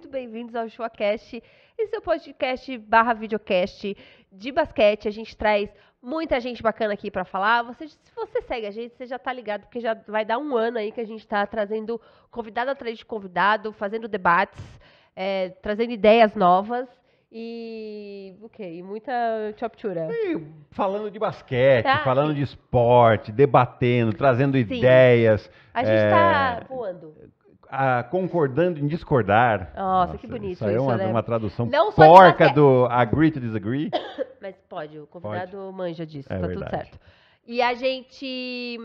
muito bem-vindos ao ChuaCast, esse é o podcast / videocast de basquete. A gente traz muita gente bacana aqui para falar. Se você segue a gente, você já tá ligado, porque já vai dar um ano aí que a gente tá trazendo convidado atrás de convidado, fazendo debates, trazendo ideias novas. E muita choptura. Falando de basquete, falando de esporte, debatendo, trazendo ideias. A gente tá voando. Concordando em discordar. Nossa, que bonito isso, é uma tradução não porca do agree to disagree. Mas pode, o convidado manja disso, tá verdade. Tudo certo. E a gente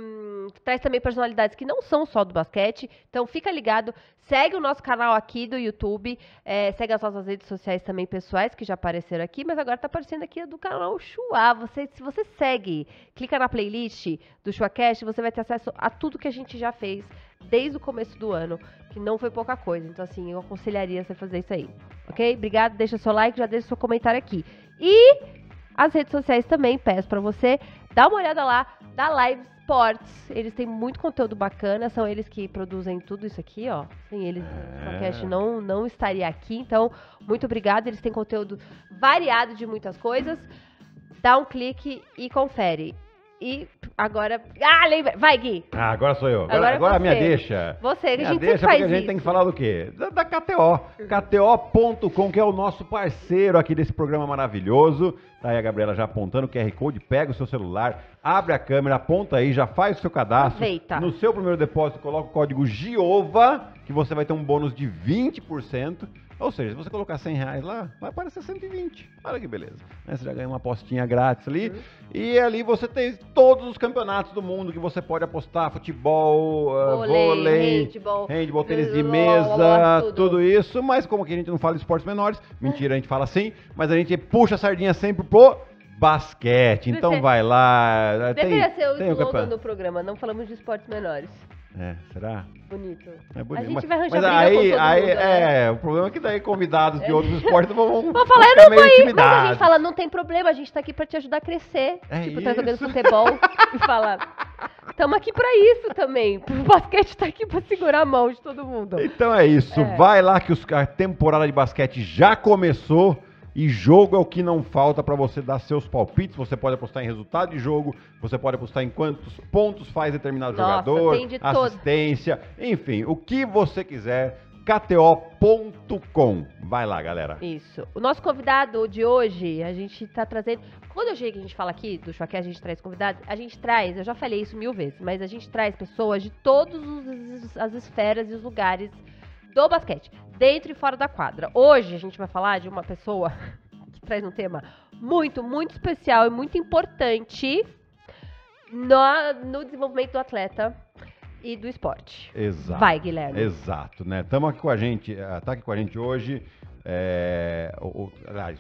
traz também personalidades que não são só do basquete, então fica ligado, segue o nosso canal aqui do YouTube, segue as nossas redes sociais também pessoais, que já apareceram aqui, mas agora tá aparecendo aqui a do canal Chua. Se você segue, clica na playlist do ChuaCast, você vai ter acesso a tudo que a gente já fez desde o começo do ano, que não foi pouca coisa, então assim, eu aconselharia você fazer isso aí, ok? Obrigado, deixa seu like, já deixa seu comentário aqui. E as redes sociais também, peço pra você dar uma olhada lá, da Live Sports. Eles têm muito conteúdo bacana, são eles que produzem tudo isso aqui, ó. Sem eles, o podcast não estaria aqui, então, muito obrigada. Eles têm conteúdo variado de muitas coisas. Dá um clique e confere. E agora... lembra. Vai, Gui. Agora sou eu. Agora a minha deixa. Você, minha a gente deixa sempre faz isso. A gente tem que falar do quê? Da KTO. KTO.com, que é o nosso parceiro aqui desse programa maravilhoso. Tá aí a Gabriela já apontando o QR Code. Pega o seu celular, abre a câmera, aponta aí, já faz o seu cadastro. Aproveita. No seu primeiro depósito, coloca o código GIOVA, que você vai ter um bônus de 20%. Ou seja, se você colocar 100 reais lá, vai aparecer 120. Olha que beleza. Você já ganha uma apostinha grátis ali. E ali você tem todos os campeonatos do mundo que você pode apostar. Futebol, vôlei, handball, tênis de mesa, tudo isso. Mas como que a gente não fala de esportes menores, mentira, a gente fala sim, mas a gente puxa a sardinha sempre pro basquete. Então vai lá. Deveria ser o slogan do programa, não falamos de esportes menores. Será? Bonito. É bonito. A gente vai arranjar briga com todo mundo, né? O problema é que daí convidados de outros esportes vão falar, eu não vou ir, mas a gente fala, não tem problema, a gente tá aqui pra te ajudar a crescer. Tá jogando futebol e fala, estamos aqui pra isso também. O basquete tá aqui pra segurar a mão de todo mundo. Então é isso, vai lá que a temporada de basquete já começou. E jogo é o que não falta para você dar seus palpites. Você pode apostar em resultado de jogo, você pode apostar em quantos pontos faz determinado jogador, assistência, enfim, o que você quiser, KTO.com. Vai lá, galera. Isso. O nosso convidado de hoje, a gente tá trazendo... Quando eu cheguei que a gente fala aqui do Choque, a gente traz convidados, a gente traz, eu já falei isso 1000 vezes, mas a gente traz pessoas de todas as esferas e os lugares do basquete, dentro e fora da quadra. Hoje a gente vai falar de uma pessoa que traz um tema muito, muito especial e muito importante no desenvolvimento do atleta e do esporte. Exato. Vai, Guilherme. Exato, né? Estamos aqui com a gente, tá aqui com a gente hoje. O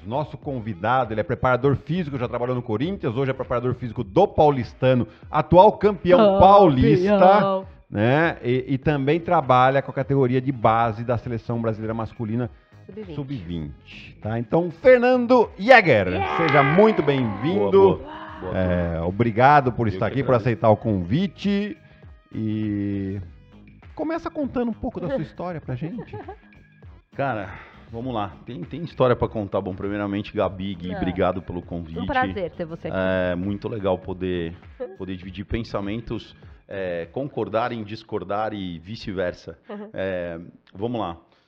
nosso convidado, ele é preparador físico, já trabalhou no Corinthians, hoje é preparador físico do Paulistano, atual campeão paulista. Né? E também trabalha com a categoria de base da seleção brasileira masculina sub-20. Tá? Então, Fernando Jäger, seja muito bem-vindo. Obrigado por estar aqui, por aceitar o convite. E começa contando um pouco da sua história pra gente. Cara, vamos lá. Tem história pra contar. Bom, primeiramente, Gabi, Gui, obrigado pelo convite. Um prazer ter você aqui. É muito legal poder dividir pensamentos. Concordar em discordar e vice-versa. Vamos lá. O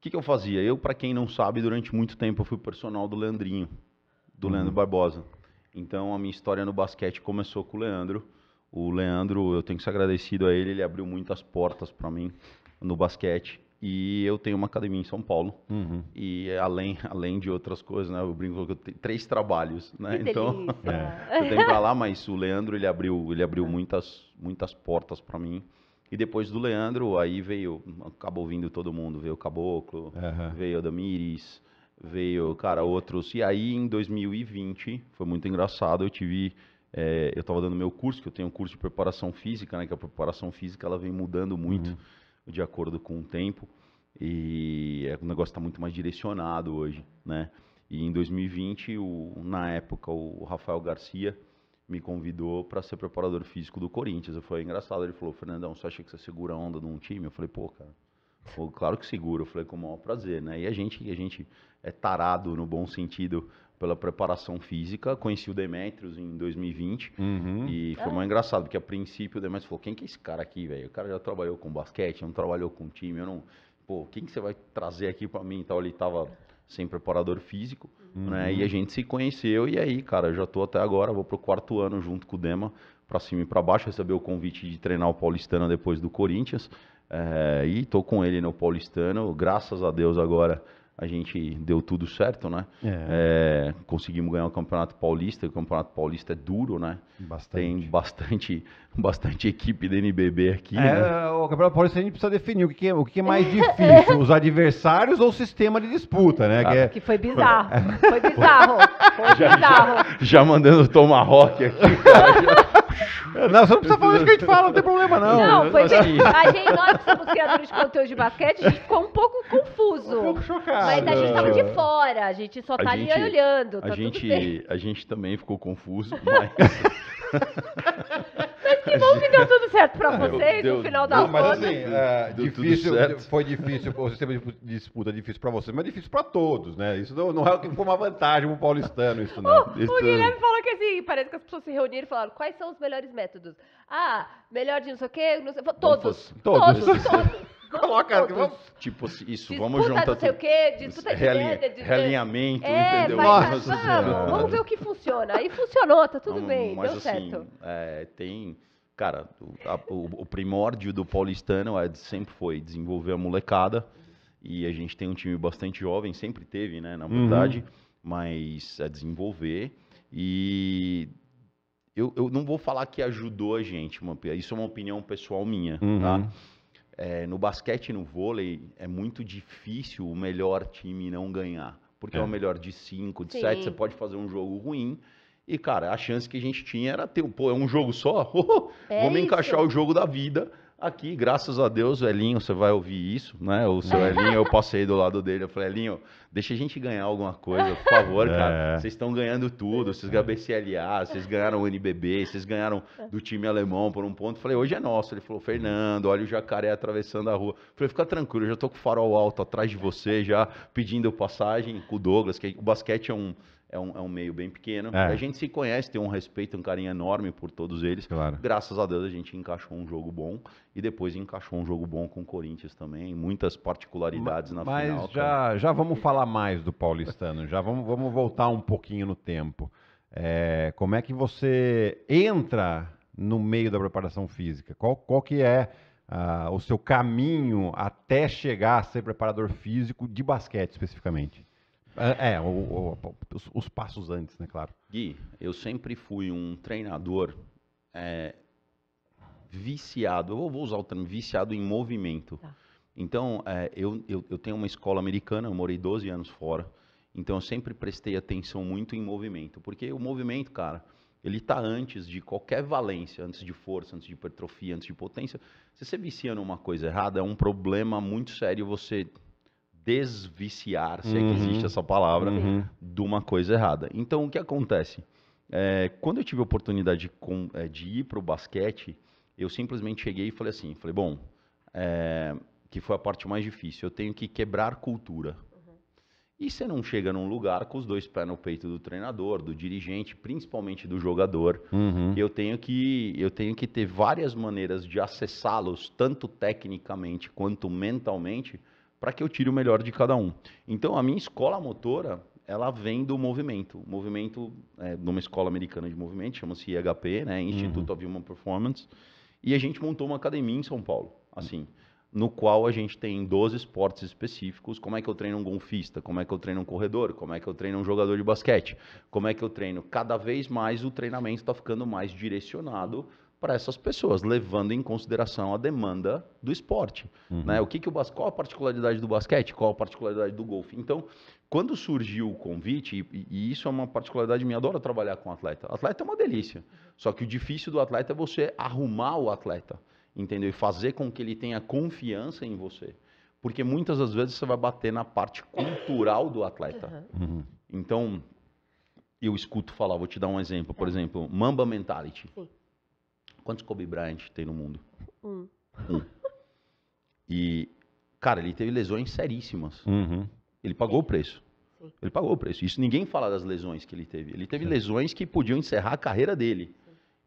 que eu fazia? Eu, para quem não sabe, durante muito tempo eu fui personal do Leandrinho, do Leandro Barbosa. Então, a minha história no basquete começou com o Leandro. O Leandro, eu tenho que ser agradecido a ele, ele abriu muitas portas para mim no basquete. E eu tenho uma academia em São Paulo. E além de outras coisas, né? Eu brinco que eu tenho 3 trabalhos, né? Que então, eu tenho pra lá, mas o Leandro, ele abriu muitas portas para mim. E depois do Leandro, aí acabou vindo todo mundo, veio o Caboclo, veio a Damiris, veio, cara, outros. E aí em 2020, foi muito engraçado, eu tava dando meu curso, que eu tenho um curso de preparação física, né? Que a preparação física, ela vem mudando muito. De acordo com o tempo, e o negócio está muito mais direcionado hoje, né? E em 2020, na época, o Rafael Garcia me convidou para ser preparador físico do Corinthians. Foi engraçado, ele falou, Fernandão, você acha que você segura a onda de um time? Eu falei, pô, cara, Falou, claro que seguro. Eu falei, com o maior prazer, né? E a gente é tarado, no bom sentido, pela preparação física. Conheci o Demetrios em 2020. Uhum. E foi mais engraçado, porque a princípio o Demetrios falou, quem que é esse cara aqui, velho? O cara já trabalhou com basquete, não trabalhou com time, eu não... Pô, quem que você vai trazer aqui pra mim? Então, ele tava sem preparador físico, uhum, né? E a gente se conheceu, e aí, cara, eu já tô até agora, vou pro 4º ano junto com o Dema, pra cima e pra baixo, recebi o convite de treinar o Paulistano depois do Corinthians, e tô com ele no Paulistano, graças a Deus agora... A gente deu tudo certo, né? Conseguimos ganhar o Campeonato Paulista. O Campeonato Paulista é duro, né? Bastante. Tem bastante equipe da NBB aqui, né? O Campeonato Paulista a gente precisa definir o que é mais difícil, os adversários ou o sistema de disputa, né? Que foi bizarro. Foi bizarro. Já mandando tomahawk aqui, cara. Não, você não precisa falar do que a gente fala, não tem problema, não. Não, foi assim. Nós que somos criadores de conteúdo de basquete, a gente ficou um pouco confuso. Um pouco chocado. Mas a gente estava de fora, a gente só tá ali olhando. Tá a gente também ficou confuso, mas... Mas que bom que deu tudo certo pra vocês no final da contas. Assim, foi difícil, o sistema de disputa é difícil pra vocês, mas é difícil pra todos, né? Isso não é o que foi uma vantagem pro paulistano, isso não. O Guilherme falou que assim, parece que as pessoas se reuniram e falaram, quais são os melhores métodos? Ah, melhor de não sei o quê, não sei, todos. Coloca, tipo isso, disputa, vamos juntar não sei tudo. O quê, disputa de realinhamento, entendeu? Vamos ver o que funciona. Aí funcionou, tá tudo bem, mas deu assim, certo. Cara, o primórdio do paulistano sempre foi desenvolver a molecada, e a gente tem um time bastante jovem, sempre teve, né, na verdade, mas é desenvolver, e... Eu não vou falar que ajudou a gente, isso é uma opinião pessoal minha, tá? No basquete e no vôlei é muito difícil o melhor time não ganhar, porque é o melhor de 5, de 7, você pode fazer um jogo ruim, e cara, a chance que a gente tinha era ter, pô, é um jogo só? Vamos encaixar o jogo da vida aqui, graças a Deus, o Elinho, você vai ouvir isso, né? O seu Elinho, eu passei do lado dele, eu falei, Elinho, deixa a gente ganhar alguma coisa, por favor, cara. Vocês estão ganhando tudo, vocês ganham a BCLA, vocês ganharam o NBB, vocês ganharam do time alemão por um ponto. Eu falei, hoje é nosso. Ele falou, Fernando, olha o jacaré atravessando a rua. Eu falei, fica tranquilo, eu já tô com o farol alto atrás de você, já pedindo passagem com o Douglas, que o basquete é um meio bem pequeno. A gente se conhece, tem um respeito, um carinho enorme por todos eles. Claro. Graças a Deus a gente encaixou um jogo bom e depois encaixou um jogo bom com o Corinthians também. Muitas particularidades na final. Mas já vamos falar mais do paulistano. Já vamos voltar um pouquinho no tempo. Como é que você entra no meio da preparação física? Qual que é o seu caminho até chegar a ser preparador físico de basquete especificamente? Os passos antes, né, claro. Gui, eu sempre fui um treinador viciado, eu vou usar o termo viciado em movimento. Tá. Então, eu tenho uma escola americana, eu morei 12 anos fora, então eu sempre prestei atenção muito em movimento, porque o movimento, cara, ele tá antes de qualquer valência, antes de força, antes de hipertrofia, antes de potência. Se você vicia numa coisa errada, é um problema muito sério você... desviciar, se é que existe essa palavra, de uma coisa errada. Então, o que acontece? Quando eu tive a oportunidade de ir para o basquete, eu simplesmente cheguei e falei assim, que foi a parte mais difícil, eu tenho que quebrar cultura. E você não chega num lugar com os 2 pés no peito do treinador, do dirigente, principalmente do jogador. Eu tenho que ter várias maneiras de acessá-los, tanto tecnicamente quanto mentalmente, para que eu tire o melhor de cada um. Então, a minha escola motora, ela vem do movimento. O movimento é numa escola americana de movimento, chama-se IHP, né? Institute of Human Performance. E a gente montou uma academia em São Paulo, assim, no qual a gente tem 12 esportes específicos. Como é que eu treino um golfista? Como é que eu treino um corredor? Como é que eu treino um jogador de basquete? Como é que eu treino? Cada vez mais o treinamento está ficando mais direcionado para essas pessoas, levando em consideração a demanda do esporte, né? Qual a particularidade do basquete? Qual a particularidade do golfe? Então, quando surgiu o convite, e isso é uma particularidade minha, adoro trabalhar com atleta. Atleta é uma delícia, só que o difícil do atleta é você arrumar o atleta, entendeu? E fazer com que ele tenha confiança em você, porque muitas das vezes você vai bater na parte cultural do atleta. Então, eu escuto falar, vou te dar um exemplo, por exemplo, Mamba Mentality. Quantos Kobe Bryant tem no mundo? Um. E, Cara, ele teve lesões seríssimas. Uhum. Ele pagou o preço. Ele pagou o preço. Isso ninguém fala das lesões que ele teve. Ele teve lesões que podiam encerrar a carreira dele.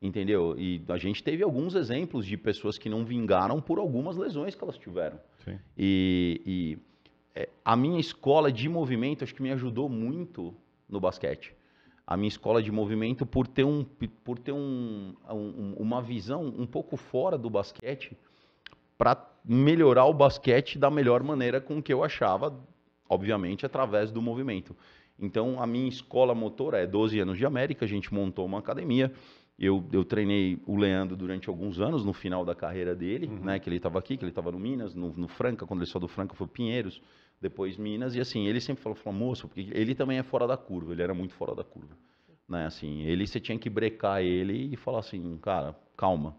Entendeu? E a gente teve alguns exemplos de pessoas que não vingaram por algumas lesões que elas tiveram. Sim. E a minha escola de movimento, acho que me ajudou muito no basquete. A minha escola de movimento, por ter uma visão um pouco fora do basquete, para melhorar o basquete da melhor maneira com que eu achava, obviamente, através do movimento. Então, a minha escola motora é 12 anos de América, a gente montou uma academia. Eu treinei o Leandro durante alguns anos, no final da carreira dele, uhum, né? Que ele estava aqui, que ele estava no Minas, no Franca. Quando ele saiu do Franca, foi Pinheiros, depois Minas. E assim, ele sempre falou, moço, porque ele também é fora da curva, ele era muito fora da curva. Né? Assim, você tinha que brecar ele e falar assim, cara, calma,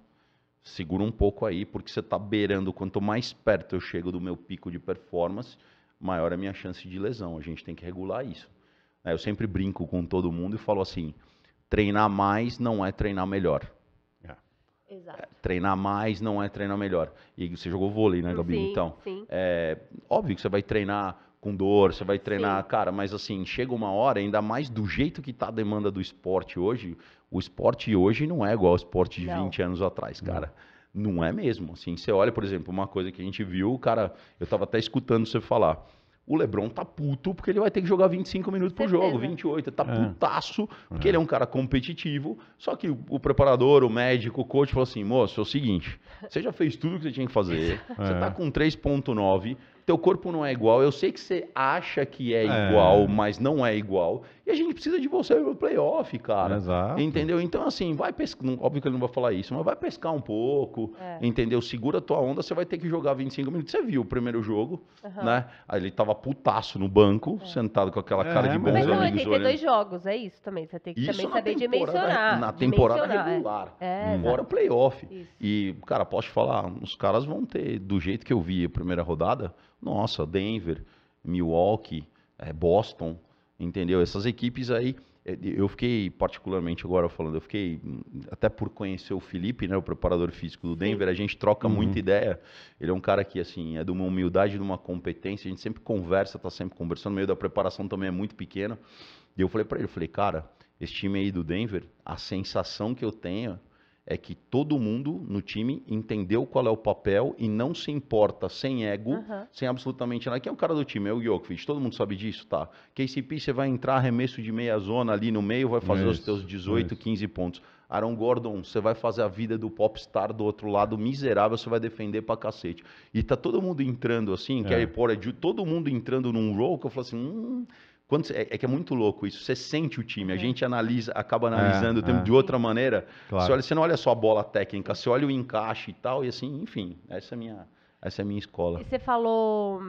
segura um pouco aí, porque você está beirando, quanto mais perto eu chego do meu pico de performance, maior é a minha chance de lesão, a gente tem que regular isso. Eu sempre brinco com todo mundo e falo assim, treinar mais não é treinar melhor. Exato. Treinar mais não é treinar melhor. E você jogou vôlei, né, Gabi? Sim, então, sim. É óbvio que você vai treinar com dor, você vai treinar, sim, cara, mas assim, chega uma hora, ainda mais do jeito que tá a demanda do esporte hoje, o esporte hoje não é igual ao esporte de 20 anos atrás, cara. Não é mesmo, assim, você olha, por exemplo, uma coisa que a gente viu, cara, eu tava até escutando você falar, o LeBron tá puto porque ele vai ter que jogar 25 minutos por jogo, 28, tá putaço, porque ele é um cara competitivo, só que o preparador, o médico, o coach falou assim, moço, é o seguinte, você já fez tudo o que você tinha que fazer, você tá com 3.9, teu corpo não é igual, eu sei que você acha que é igual, mas não é igual, e a gente precisa de você no playoff, cara. Exato. Entendeu? Então, assim, vai pescar, óbvio que ele não vai falar isso, mas vai pescar um pouco, entendeu? Segura a tua onda, você vai ter que jogar 25 minutos. Você viu o primeiro jogo, né? Aí ele tava putaço no banco, sentado com aquela cara de bons amigos. Mas não, 82 jogos, é isso também, você tem que isso também saber dimensionar. Na temporada regular, fora playoff. Isso. E, cara, posso te falar, os caras vão ter, do jeito que eu vi a primeira rodada, nossa, Denver, Milwaukee, Boston, entendeu? Essas equipes aí, eu fiquei particularmente agora falando, eu fiquei, até por conhecer o Felipe, né, o preparador físico do Denver, a gente troca muita ideia, ele é um cara que, assim, é de uma humildade, de uma competência, a gente sempre conversa, tá sempre conversando, no meio da preparação também é muito pequeno, e eu falei pra ele, eu falei, cara, esse time aí do Denver, a sensação que eu tenho é que todo mundo no time entendeu qual é o papel e não se importa, sem ego, sem absolutamente nada. Quem é o cara do time? É o Jokovic, todo mundo sabe disso, tá? KCP, você vai entrar, arremesso de meia zona ali no meio, vai fazer os teus 18, 15 pontos. Aaron Gordon, você vai fazer a vida do popstar do outro lado, miserável, você vai defender pra cacete. E tá todo mundo entrando assim, Carey Porter, todo mundo entrando num role que eu falo assim... é que é muito louco isso, você sente o time, a gente analisa, acaba analisando o tempo de outra maneira, claro. Você não olha só a bola técnica, você olha o encaixe e tal, e assim, enfim, essa é a minha escola. E você falou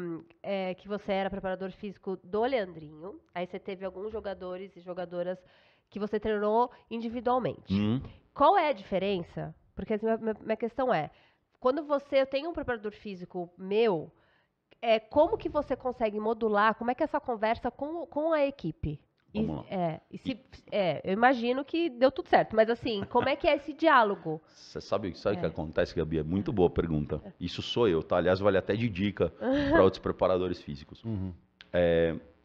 que você era preparador físico do Leandrinho, aí você teve alguns jogadores e jogadoras que você treinou individualmente. Qual é a diferença? Porque minha questão é, quando eu tenho um preparador físico meu, como que você consegue modular, como é que é essa conversa com a equipe? Eu imagino que deu tudo certo, mas assim, como é que é esse diálogo? Você sabe o que acontece, Gabi? É muito boa a pergunta. Isso sou eu, tá? Aliás, vale até de dica para outros preparadores físicos.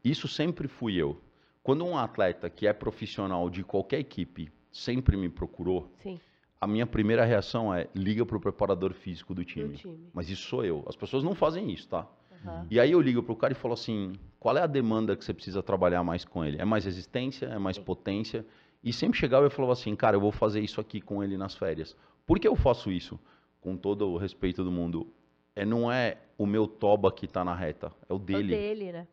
Isso sempre fui eu. Quando um atleta que é profissional de qualquer equipe sempre me procurou... Sim. A minha primeira reação é, liga para o preparador físico do time. Mas isso sou eu. As pessoas não fazem isso, tá? E aí eu ligo para o cara e falo assim, qual é a demanda que você precisa trabalhar mais com ele? É mais resistência? É mais potência? E sempre chegava e falava assim, cara, eu vou fazer isso aqui com ele nas férias. Por que eu faço isso? Com todo o respeito do mundo. Não é o meu toba que está na reta, é o dele. É o dele, né?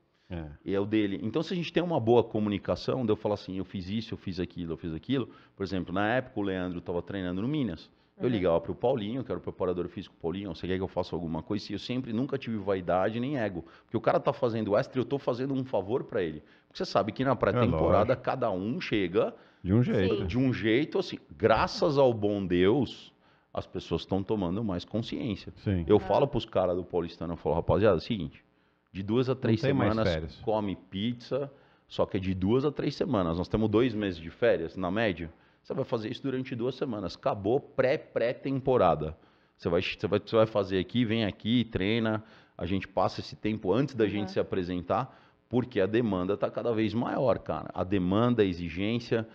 É o dele. Então, se a gente tem uma boa comunicação, eu falo assim, eu fiz isso, eu fiz aquilo, eu fiz aquilo. Por exemplo, na época o Leandro estava treinando no Minas. Eu ligava para o Paulinho, que era o preparador físico. Paulinho, você quer que eu faça alguma coisa? E eu sempre nunca tive vaidade nem ego. Porque o cara tá fazendo extra e eu tô fazendo um favor para ele. Porque você sabe que na pré-temporada cada um chega de um jeito. Sim. De um jeito, assim, graças ao bom Deus... As pessoas estão tomando mais consciência. Sim. Eu falo para os caras do Paulistano, eu falo, rapaziada, é o seguinte, de 2 a 3 semanas come pizza, só que é de 2 a 3 semanas. Nós temos 2 meses de férias, na média. Você vai fazer isso durante 2 semanas. Acabou pré-temporada. Você vai fazer aqui, vem aqui, treina, a gente passa esse tempo antes da gente se apresentar, porque a demanda está cada vez maior, cara. A demanda, a exigência,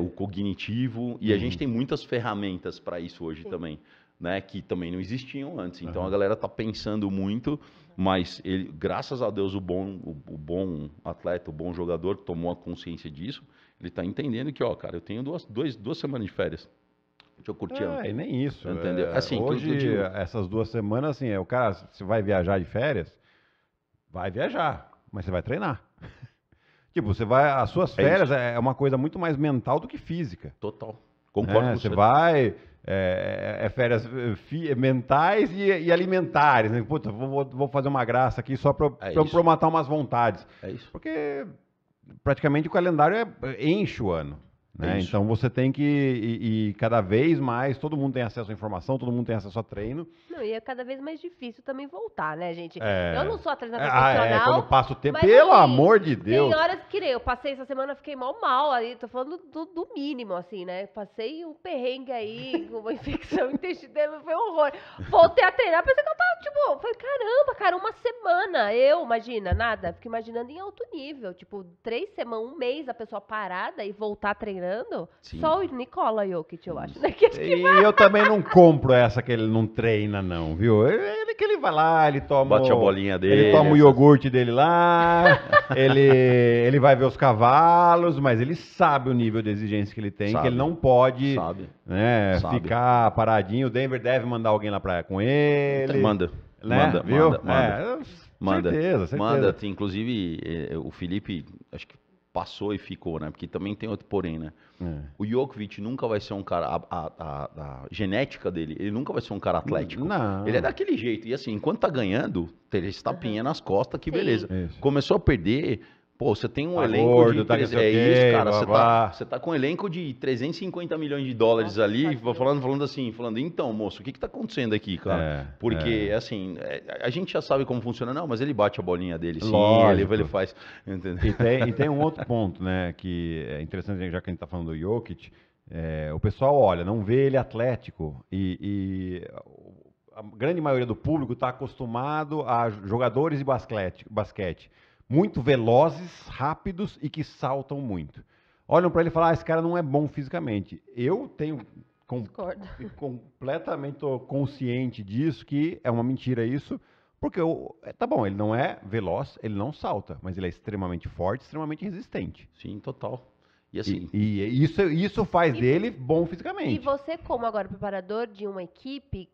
o cognitivo, e a gente tem muitas ferramentas para isso hoje também, né, que também não existiam antes. Então a galera está pensando muito, mas ele, graças a Deus, o bom atleta, o bom jogador que tomou a consciência disso, ele está entendendo que, ó, cara, eu tenho duas semanas de férias. Deixa eu curtir. É, nem isso. Entendeu? É, assim, hoje, essas 2 semanas, assim, o cara, se vai viajar de férias, vai viajar, mas você vai treinar. Tipo, você vai, as suas férias é uma coisa muito mais mental do que física. Total. Concordo com você. Você vai... férias mentais e alimentares, né? Puta, vou fazer uma graça aqui só para eu matar umas vontades. É isso. Porque praticamente o calendário enche o ano, né? É, então você tem que e cada vez mais, todo mundo tem acesso à informação, todo mundo tem acesso a treino. Não, e é cada vez mais difícil também voltar, né, gente? Eu não sou atleta profissional. Quando passa o tempo, pelo amor de Deus. Tem horas que eu passei essa semana, fiquei mal aí, tô falando do mínimo, assim, né? Passei um perrengue aí, uma infecção intestinal, foi um horror. Voltei a treinar, pensei que eu tava, tipo, falei, caramba, cara, uma semana, imagina, nada. Fico imaginando em alto nível, tipo, 3 semanas, um mês, a pessoa parada e voltar treinando. Sim. Só o Nikola Jokic, eu acho, né? E eu também não compro essa que ele não treina, não, viu? Ele vai lá, ele toma... Bate a bolinha dele. Ele toma o iogurte dele lá, ele vai ver os cavalos, mas ele sabe o nível de exigência que ele tem, que ele não pode ficar paradinho. O Denver deve mandar alguém lá com ele. Manda, né? Manda. Certeza. Manda, inclusive o Felipe, acho que passou e ficou, né? Porque também tem outro porém, né? O Jokovic nunca vai ser um cara... A genética dele, ele nunca vai ser um cara atlético. Não. Ele é daquele jeito. E assim, enquanto tá ganhando, tem esse tapinha nas costas, que beleza. Isso. Começou a perder... Pô, você tem um elenco gordo, de... isso, cara. Você tá com um elenco de $350 milhões ali, falando, então, moço, o que tá acontecendo aqui, cara? Porque, assim, a gente já sabe como funciona. Não, mas ele bate a bolinha dele, sim, ele faz... Entendeu? E tem um outro ponto, né, que é interessante, já que a gente tá falando do Jokic, o pessoal olha, não vê ele atlético, e a grande maioria do público tá acostumado a jogadores de basquete. Muito velozes, rápidos e que saltam muito. Olham para ele e falam, esse cara não é bom fisicamente. Eu tenho completamente consciente disso, que é uma mentira isso, porque tá bom, ele não é veloz, ele não salta, mas ele é extremamente forte, extremamente resistente. Sim, total. E assim, isso faz dele bom fisicamente. E você, como agora preparador de uma equipe,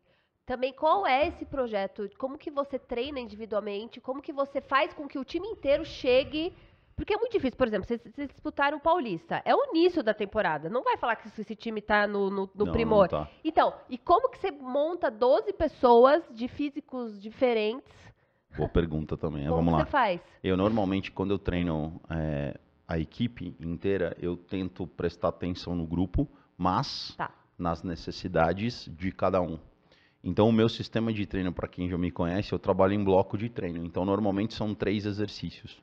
também, qual é esse projeto? Como que você treina individualmente? Como que você faz com que o time inteiro chegue? Porque é muito difícil, por exemplo, vocês disputaram o Paulista. É o início da temporada. Não vai falar que esse time está no primor. Não tá. Então, e como que você monta 12 pessoas de físicos diferentes? Boa pergunta também. Vamos lá. Como você faz? Eu, normalmente, quando eu treino a equipe inteira, eu tento prestar atenção no grupo, mas nas necessidades de cada um. Então, o meu sistema de treino, para quem já me conhece, eu trabalho em bloco de treino. Então, normalmente são 3 exercícios.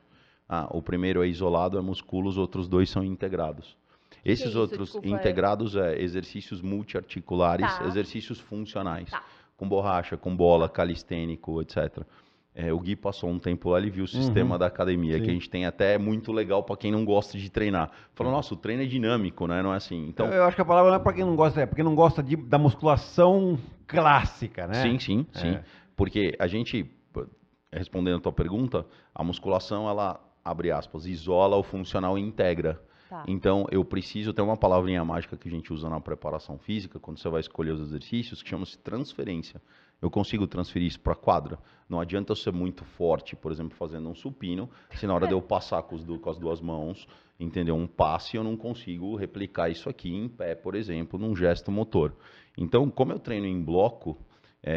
O primeiro é isolado, é músculo, os outros 2 são integrados. Esses outros integrados é exercícios multiarticulares, exercícios funcionais, com borracha, com bola, calistênico, etc. O Gui passou um tempo lá, ele viu o sistema da academia, que a gente tem até muito legal para quem não gosta de treinar. Falou, nossa, o treino é dinâmico, né? Não é assim. Então, eu acho que a palavra não é para quem não gosta, para quem não gosta da musculação clássica, né? Sim. Porque a gente, respondendo a tua pergunta, a musculação, ela, abre aspas, isola o funcional e integra. Então, eu preciso ter uma palavrinha mágica que a gente usa na preparação física, quando você vai escolher os exercícios, que chama-se transferência. Eu consigo transferir isso para a quadra. Não adianta eu ser muito forte, por exemplo, fazendo um supino, se na hora de eu passar com as 2 mãos, entendeu? Um passe, eu não consigo replicar isso aqui em pé, por exemplo, num gesto motor. Então, como eu treino em bloco,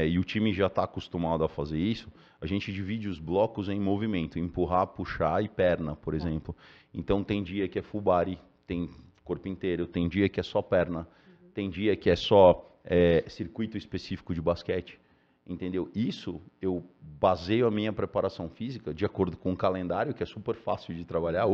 e o time já está acostumado a fazer isso, a gente divide os blocos em movimento, empurrar, puxar e perna, por exemplo. Então, tem dia que é full body, tem corpo inteiro, tem dia que é só perna, tem dia que é só circuito específico de basquete, entendeu? Isso, eu baseio a minha preparação física de acordo com o calendário, que é super fácil de trabalhar,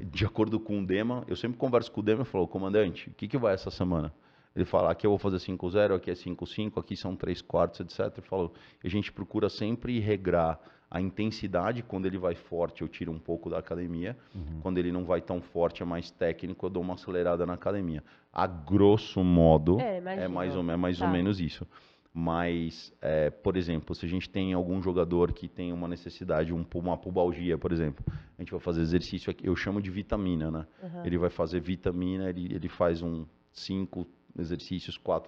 de acordo com o Dema. Eu sempre converso com o Dema e falo, comandante, o que vai essa semana? Ele fala, aqui eu vou fazer 5-0, aqui é 5-5, aqui são 3/4, etc. Ele falou, a gente procura sempre regrar a intensidade. Quando ele vai forte, eu tiro um pouco da academia. Uhum. Quando ele não vai tão forte, é mais técnico, eu dou uma acelerada na academia. A grosso modo, é mais ou menos isso. Mas, por exemplo, se a gente tem algum jogador que tem uma necessidade, uma pubalgia, por exemplo, a gente vai fazer exercício, aqui, eu chamo de vitamina, né? Uhum. Ele vai fazer vitamina, ele faz 4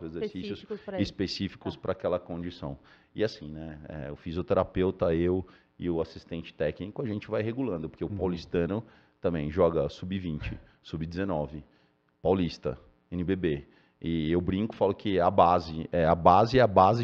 exercícios específicos para aquela condição. E assim, né? O fisioterapeuta, eu e o assistente técnico, a gente vai regulando, porque o Paulistano também joga sub-20, sub-19, Paulista, NBB. E eu brinco, falo que a base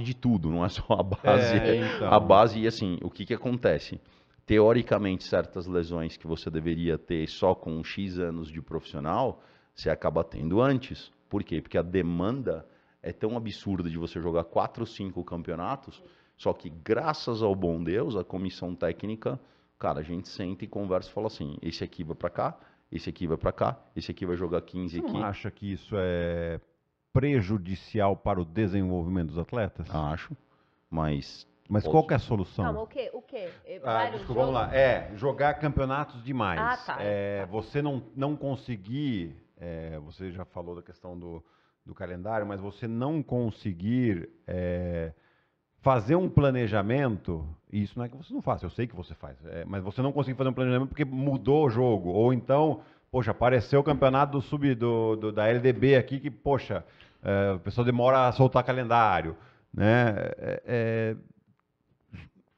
de tudo, não é só a base. Então. A base, e assim, o que acontece? Teoricamente, certas lesões que você deveria ter só com X anos de profissional, você acaba tendo antes. Por quê? Porque a demanda é tão absurda de você jogar 4 ou 5 campeonatos, só que graças ao bom Deus, a comissão técnica, cara, a gente senta e conversa e fala assim, esse aqui vai pra cá, esse aqui vai pra cá, esse aqui vai jogar 15 aqui. Você não acha que isso é prejudicial para o desenvolvimento dos atletas? Acho, mas qual que é a solução? Não, o quê? Desculpa, vamos lá. Jogar campeonatos demais. Você não conseguir, você já falou da questão do calendário, mas você não conseguir fazer um planejamento, e isso não é que você não faça, eu sei que você faz, mas você não consegue fazer um planejamento porque mudou o jogo, ou então... Poxa, apareceu o campeonato da LDB aqui que, poxa, o pessoal demora a soltar calendário, né?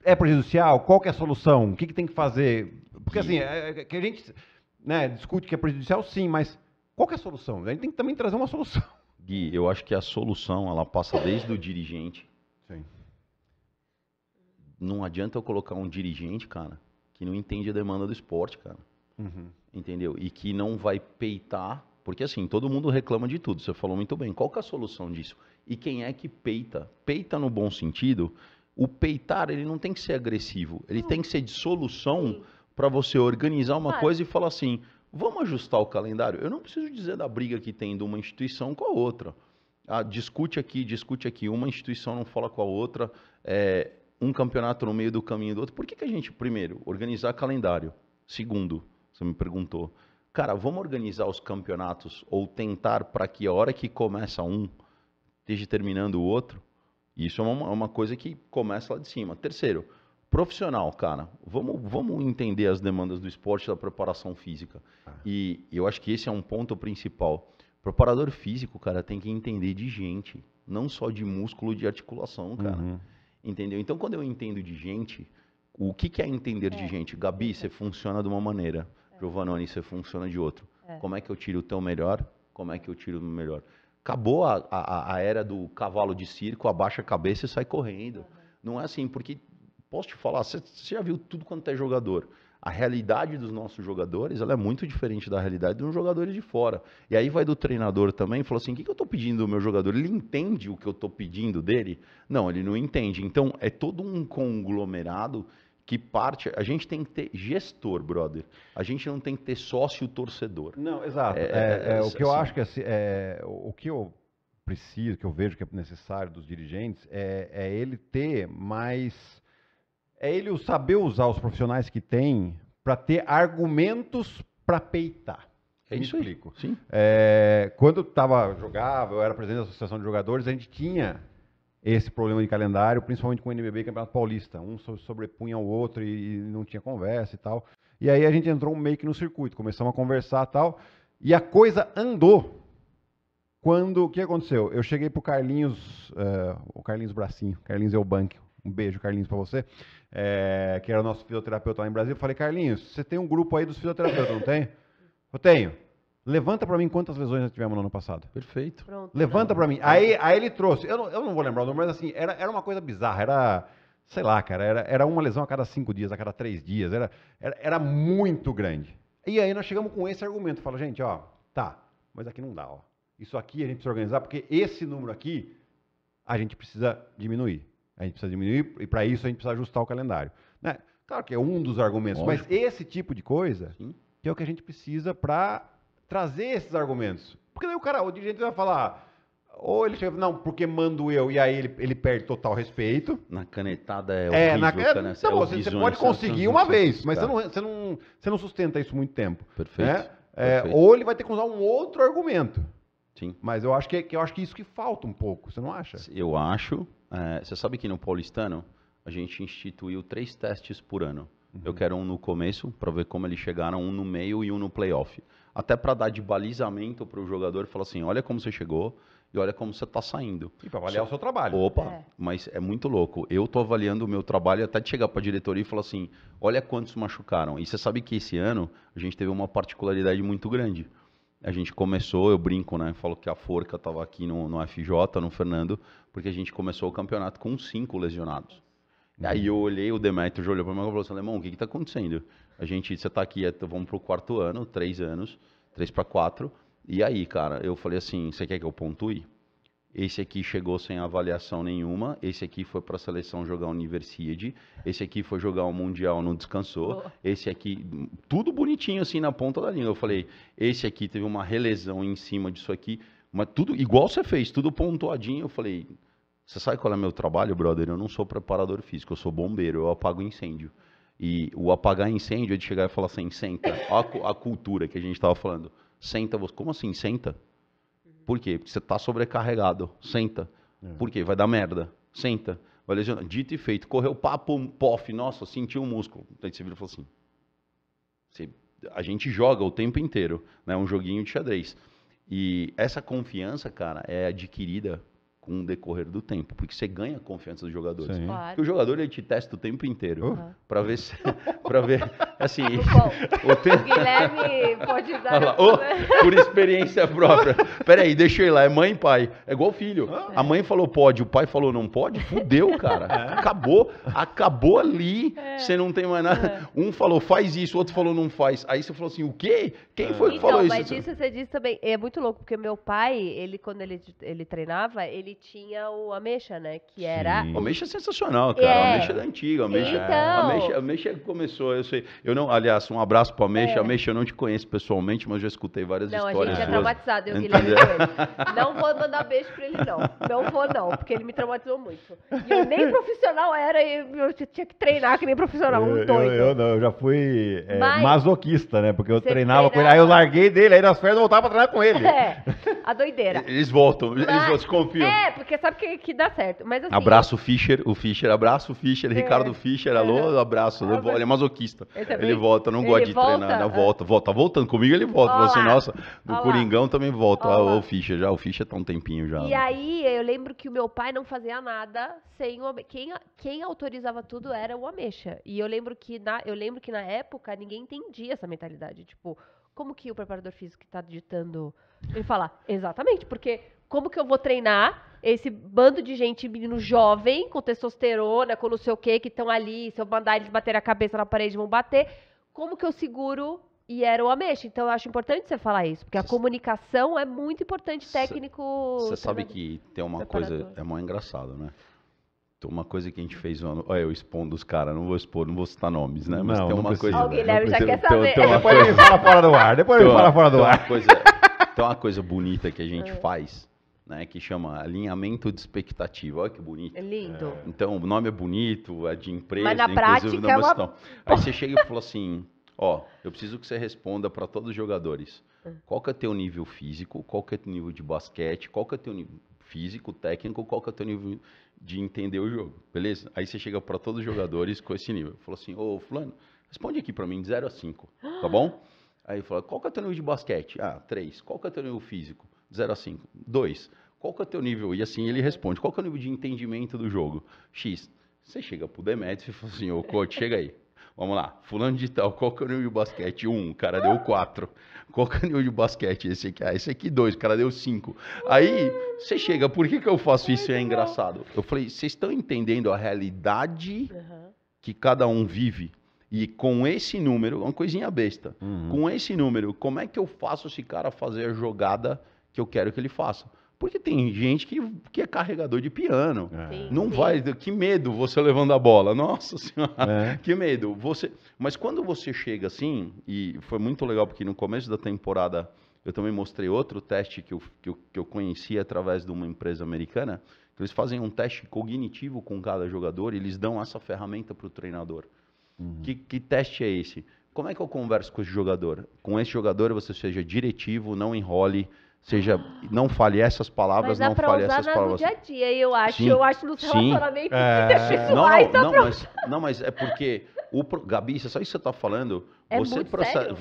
É prejudicial? Qual que é a solução? O que tem que fazer? Porque assim, que a gente, né, discute que é prejudicial, sim, mas qual que é a solução? A gente tem que também trazer uma solução. Gui, eu acho que a solução, ela passa desde o dirigente. Sim. Não adianta eu colocar um dirigente, cara, que não entende a demanda do esporte, cara. Uhum. Entendeu? E que não vai peitar, porque assim, todo mundo reclama de tudo, você falou muito bem, qual que é a solução disso? E quem é que peita? Peita no bom sentido, o peitar, ele não tem que ser agressivo, ele tem que ser de solução para você organizar uma coisa e falar assim, vamos ajustar o calendário? Eu não preciso dizer da briga que tem de uma instituição com a outra. Discute aqui, uma instituição não fala com a outra, um campeonato no meio do caminho do outro. Por que a gente, primeiro, organizar calendário? Segundo, você me perguntou, cara, vamos organizar os campeonatos ou tentar para que a hora que começa um esteja terminando o outro? Isso é uma coisa que começa lá de cima. Terceiro, profissional, cara, vamos entender as demandas do esporte e da preparação física. E eu acho que esse é um ponto principal. Preparador físico, cara, tem que entender de gente, não só de músculo, de articulação, cara. Uhum. Entendeu? Então, quando eu entendo de gente, o que é entender de gente? Gabi, você funciona de uma maneira. Giovannoni, você funciona de outro. Como é que eu tiro o teu melhor? Como é que eu tiro o meu melhor? Acabou a era do cavalo de circo, abaixa a cabeça e sai correndo. Uhum. Não é assim, porque, posso te falar, você já viu tudo quanto é jogador. A realidade dos nossos jogadores, ela é muito diferente da realidade dos jogadores de fora. E aí vai do treinador também, falou assim, o que eu estou pedindo do meu jogador? Ele entende o que eu estou pedindo dele? Não, ele não entende. Então, é todo um conglomerado que parte... A gente tem que ter gestor, brother. A gente não tem que ter sócio torcedor. Não, exato. O que eu acho que... o que eu preciso, que eu vejo que é necessário dos dirigentes, é ele ter mais... É ele saber usar os profissionais que tem para ter argumentos para peitar. É isso aí. Sim. Quando eu jogava, eu era presidente da Associação de Jogadores, a gente tinha esse problema de calendário, principalmente com o NBB e Campeonato Paulista. Um sobrepunha o outro e não tinha conversa e tal. E aí a gente entrou meio que no circuito, começamos a conversar e tal. E a coisa andou. Quando, o que aconteceu? Eu cheguei para o Carlinhos, o Carlinhos Bracinho, Carlinhos é o banco. Um beijo, Carlinhos, para você, que era o nosso fisioterapeuta lá em Brasília. Eu falei, Carlinhos, você tem um grupo aí dos fisioterapeutas, não tem? Eu tenho. Levanta para mim quantas lesões nós tivemos no ano passado. Perfeito. Pronto, levanta para mim. Aí ele trouxe, eu não vou lembrar o número, mas assim, era uma coisa bizarra, era, sei lá, cara, era uma lesão a cada 5 dias, a cada 3 dias, era muito grande. E aí nós chegamos com esse argumento, fala, gente, ó, tá, mas aqui não dá, ó. Isso aqui a gente precisa organizar, porque esse número aqui a gente precisa diminuir. A gente precisa diminuir e, para isso, a gente precisa ajustar o calendário. Né? Claro que é um dos argumentos, lógico. Mas esse tipo de coisa que é o que a gente precisa para trazer esses argumentos. Porque daí o dirigente vai falar, Ou ele chega, não, porque mando eu, e aí ele perde total respeito. Na canetada é horrível. Você pode conseguir uma vez, mas você não sustenta isso muito tempo. Perfeito. Né? Perfeito. Ou ele vai ter que usar um outro argumento. Sim. Mas eu acho que isso que falta um pouco, você não acha? Eu acho. Você sabe que no Paulistano a gente instituiu 3 testes por ano. Uhum. Eu quero um no começo, para ver como eles chegaram, um no meio e um no playoff. Até para dar de balizamento para o jogador e falar assim, olha como você chegou e olha como você está saindo. E para avaliar o seu trabalho. Opa, mas é muito louco. Eu estou avaliando o meu trabalho até de chegar para a diretoria e falar assim, olha quantos machucaram. E você sabe que esse ano a gente teve uma particularidade muito grande. A gente começou, eu brinco, né? Falo que a forca estava aqui no FJ, no Fernando, porque a gente começou o campeonato com 5 lesionados. E aí eu olhei, o Demetrios olhou para mim e falou assim, Alemão, o que está acontecendo? Você está aqui, vamos para o 4º ano, 3 anos, 3 para 4. E aí, cara, eu falei assim, você quer que eu pontue? Esse aqui chegou sem avaliação nenhuma, esse aqui foi para a seleção jogar Universiade, esse aqui foi jogar o Mundial, não descansou, esse aqui, tudo bonitinho assim na ponta da língua. Eu falei, esse aqui teve uma relesão em cima disso aqui, mas tudo igual você fez, tudo pontuadinho. Eu falei, você sabe qual é meu trabalho, brother? Eu não sou preparador físico, eu sou bombeiro, eu apago incêndio. E o apagar incêndio é de chegar e falar assim, senta, a cultura que a gente estava falando, senta, como assim, senta? Por quê? Porque você está sobrecarregado. Senta. Por quê? Vai dar merda. Senta. Vai lesionar. Dito e feito. Correu papo, pof. Nossa, sentiu o músculo. Então você vira e fala assim. A gente joga o tempo inteiro. Né? Um joguinho de xadrez. E essa confiança, cara, é adquirida com o decorrer do tempo. Porque você ganha a confiança dos jogadores. Claro. Porque o jogador, ele te testa o tempo inteiro. Para ver se... Pra ver, assim... O Guilherme pode dar... Lá, por experiência própria. Peraí, deixa eu ir lá. É mãe e pai. É igual filho. A mãe falou pode, o pai falou não pode. Fudeu, cara. Acabou ali. Você não tem mais nada. Um falou faz isso, o outro falou não faz. Aí você falou assim, o quê? Quem foi que falou isso? Mas isso você disse também. É muito louco, porque meu pai, quando ele treinava, ele tinha o ameixa, né? Que era... O ameixa é sensacional, cara. O ameixa da antiga. O ameixa começou... Eu sei. Eu não, aliás, um abraço para a Meixa. A Meixa eu não te conheço pessoalmente, mas já escutei várias histórias. A gente é traumatizado, eu Guilherme com ele. Não vou mandar beijo para ele, não. Não vou, não, porque ele me traumatizou muito. E eu nem profissional era, eu tinha que treinar que nem profissional, um doido. Eu já fui masoquista, né? Porque eu treinava com ele, aí eu larguei dele, aí nas férias eu voltava para treinar com ele. A doideira. Eles voltam, eles desconfiam. Porque sabe que dá certo. Mas, assim, abraço Fischer, abraço Fischer, Ricardo Fischer, alô, abraço. Olha, masoquista. Ele volta, não gosta de treinar, ainda volta. Voltando comigo, ele volta. Olá. Assim, nossa, no Coringão também volta. O Fischer tá um tempinho já. E aí, eu lembro que o meu pai não fazia nada sem o ameixa. Quem autorizava tudo era o ameixa. E eu lembro que na época ninguém entendia essa mentalidade. Tipo, como que o preparador físico tá ditando? Ele fala, exatamente, porque como que eu vou treinar esse bando de gente, menino jovem, com testosterona, com não sei o quê, que estão ali, se eu mandar eles baterem a cabeça na parede, vão bater, como que eu seguro? E era o ameixa. Então, eu acho importante você falar isso, porque a comunicação é muito importante, técnico... Você sabe que tem uma coisa, é mó engraçado, né? Tem uma coisa que a gente fez... Olha, eu expondo os caras, não vou expor, não vou citar nomes, né? Mas não, tem uma coisa... O Guilherme já quer saber. Depois ele fala fora do ar, Tem uma coisa bonita que a gente faz... Né, que chama alinhamento de expectativa. Olha que bonito. É lindo. Então, o nome é bonito, é de empresa, mas na inclusive prática, Aí você chega e fala assim, ó, eu preciso que você responda para todos os jogadores. Qual que é teu nível físico, qual que é teu nível de basquete, qual que é teu nível físico, técnico, qual que é teu nível de entender o jogo, beleza? Aí você chega para todos os jogadores com esse nível. Fala assim, ô fulano, responde aqui para mim de 0 a 5, tá bom? Aí fala, qual que é teu nível de basquete? 3. Qual que é teu nível físico? 0 a 5. 2. Qual que é o teu nível? E assim ele responde. Qual que é o nível de entendimento do jogo? X. Você chega pro Demetrios e fala assim, ô coach, chega aí. Vamos lá. Fulano de tal, qual que é o nível de basquete? 1. O cara deu 4. Qual que é o nível de basquete? Esse aqui. Esse aqui 2. O cara deu 5. Aí você chega, por que eu faço isso? É engraçado. Eu falei, vocês estão entendendo a realidade que cada um vive? E com esse número, uma coisinha besta. Com esse número, como é que eu faço esse cara fazer a jogada que eu quero que ele faça? Porque tem gente que é carregador de piano. Que medo você levando a bola. Nossa senhora, que medo. Mas quando você chega assim, e foi muito legal, porque no começo da temporada Eu também mostrei outro teste que eu conheci através de uma empresa americana. Eles fazem um teste cognitivo com cada jogador e eles dão essa ferramenta para o treinador. Uhum. Que teste é esse? Como é que eu converso com esse jogador? Com esse jogador você seja diretivo, não enrole, seja, não fale essas palavras, não fale essas palavras. Mas dá para usar no dia a dia, eu acho nos relacionamentos interpessoais. Não, mas é porque... Gabi, isso é só isso que você está falando. É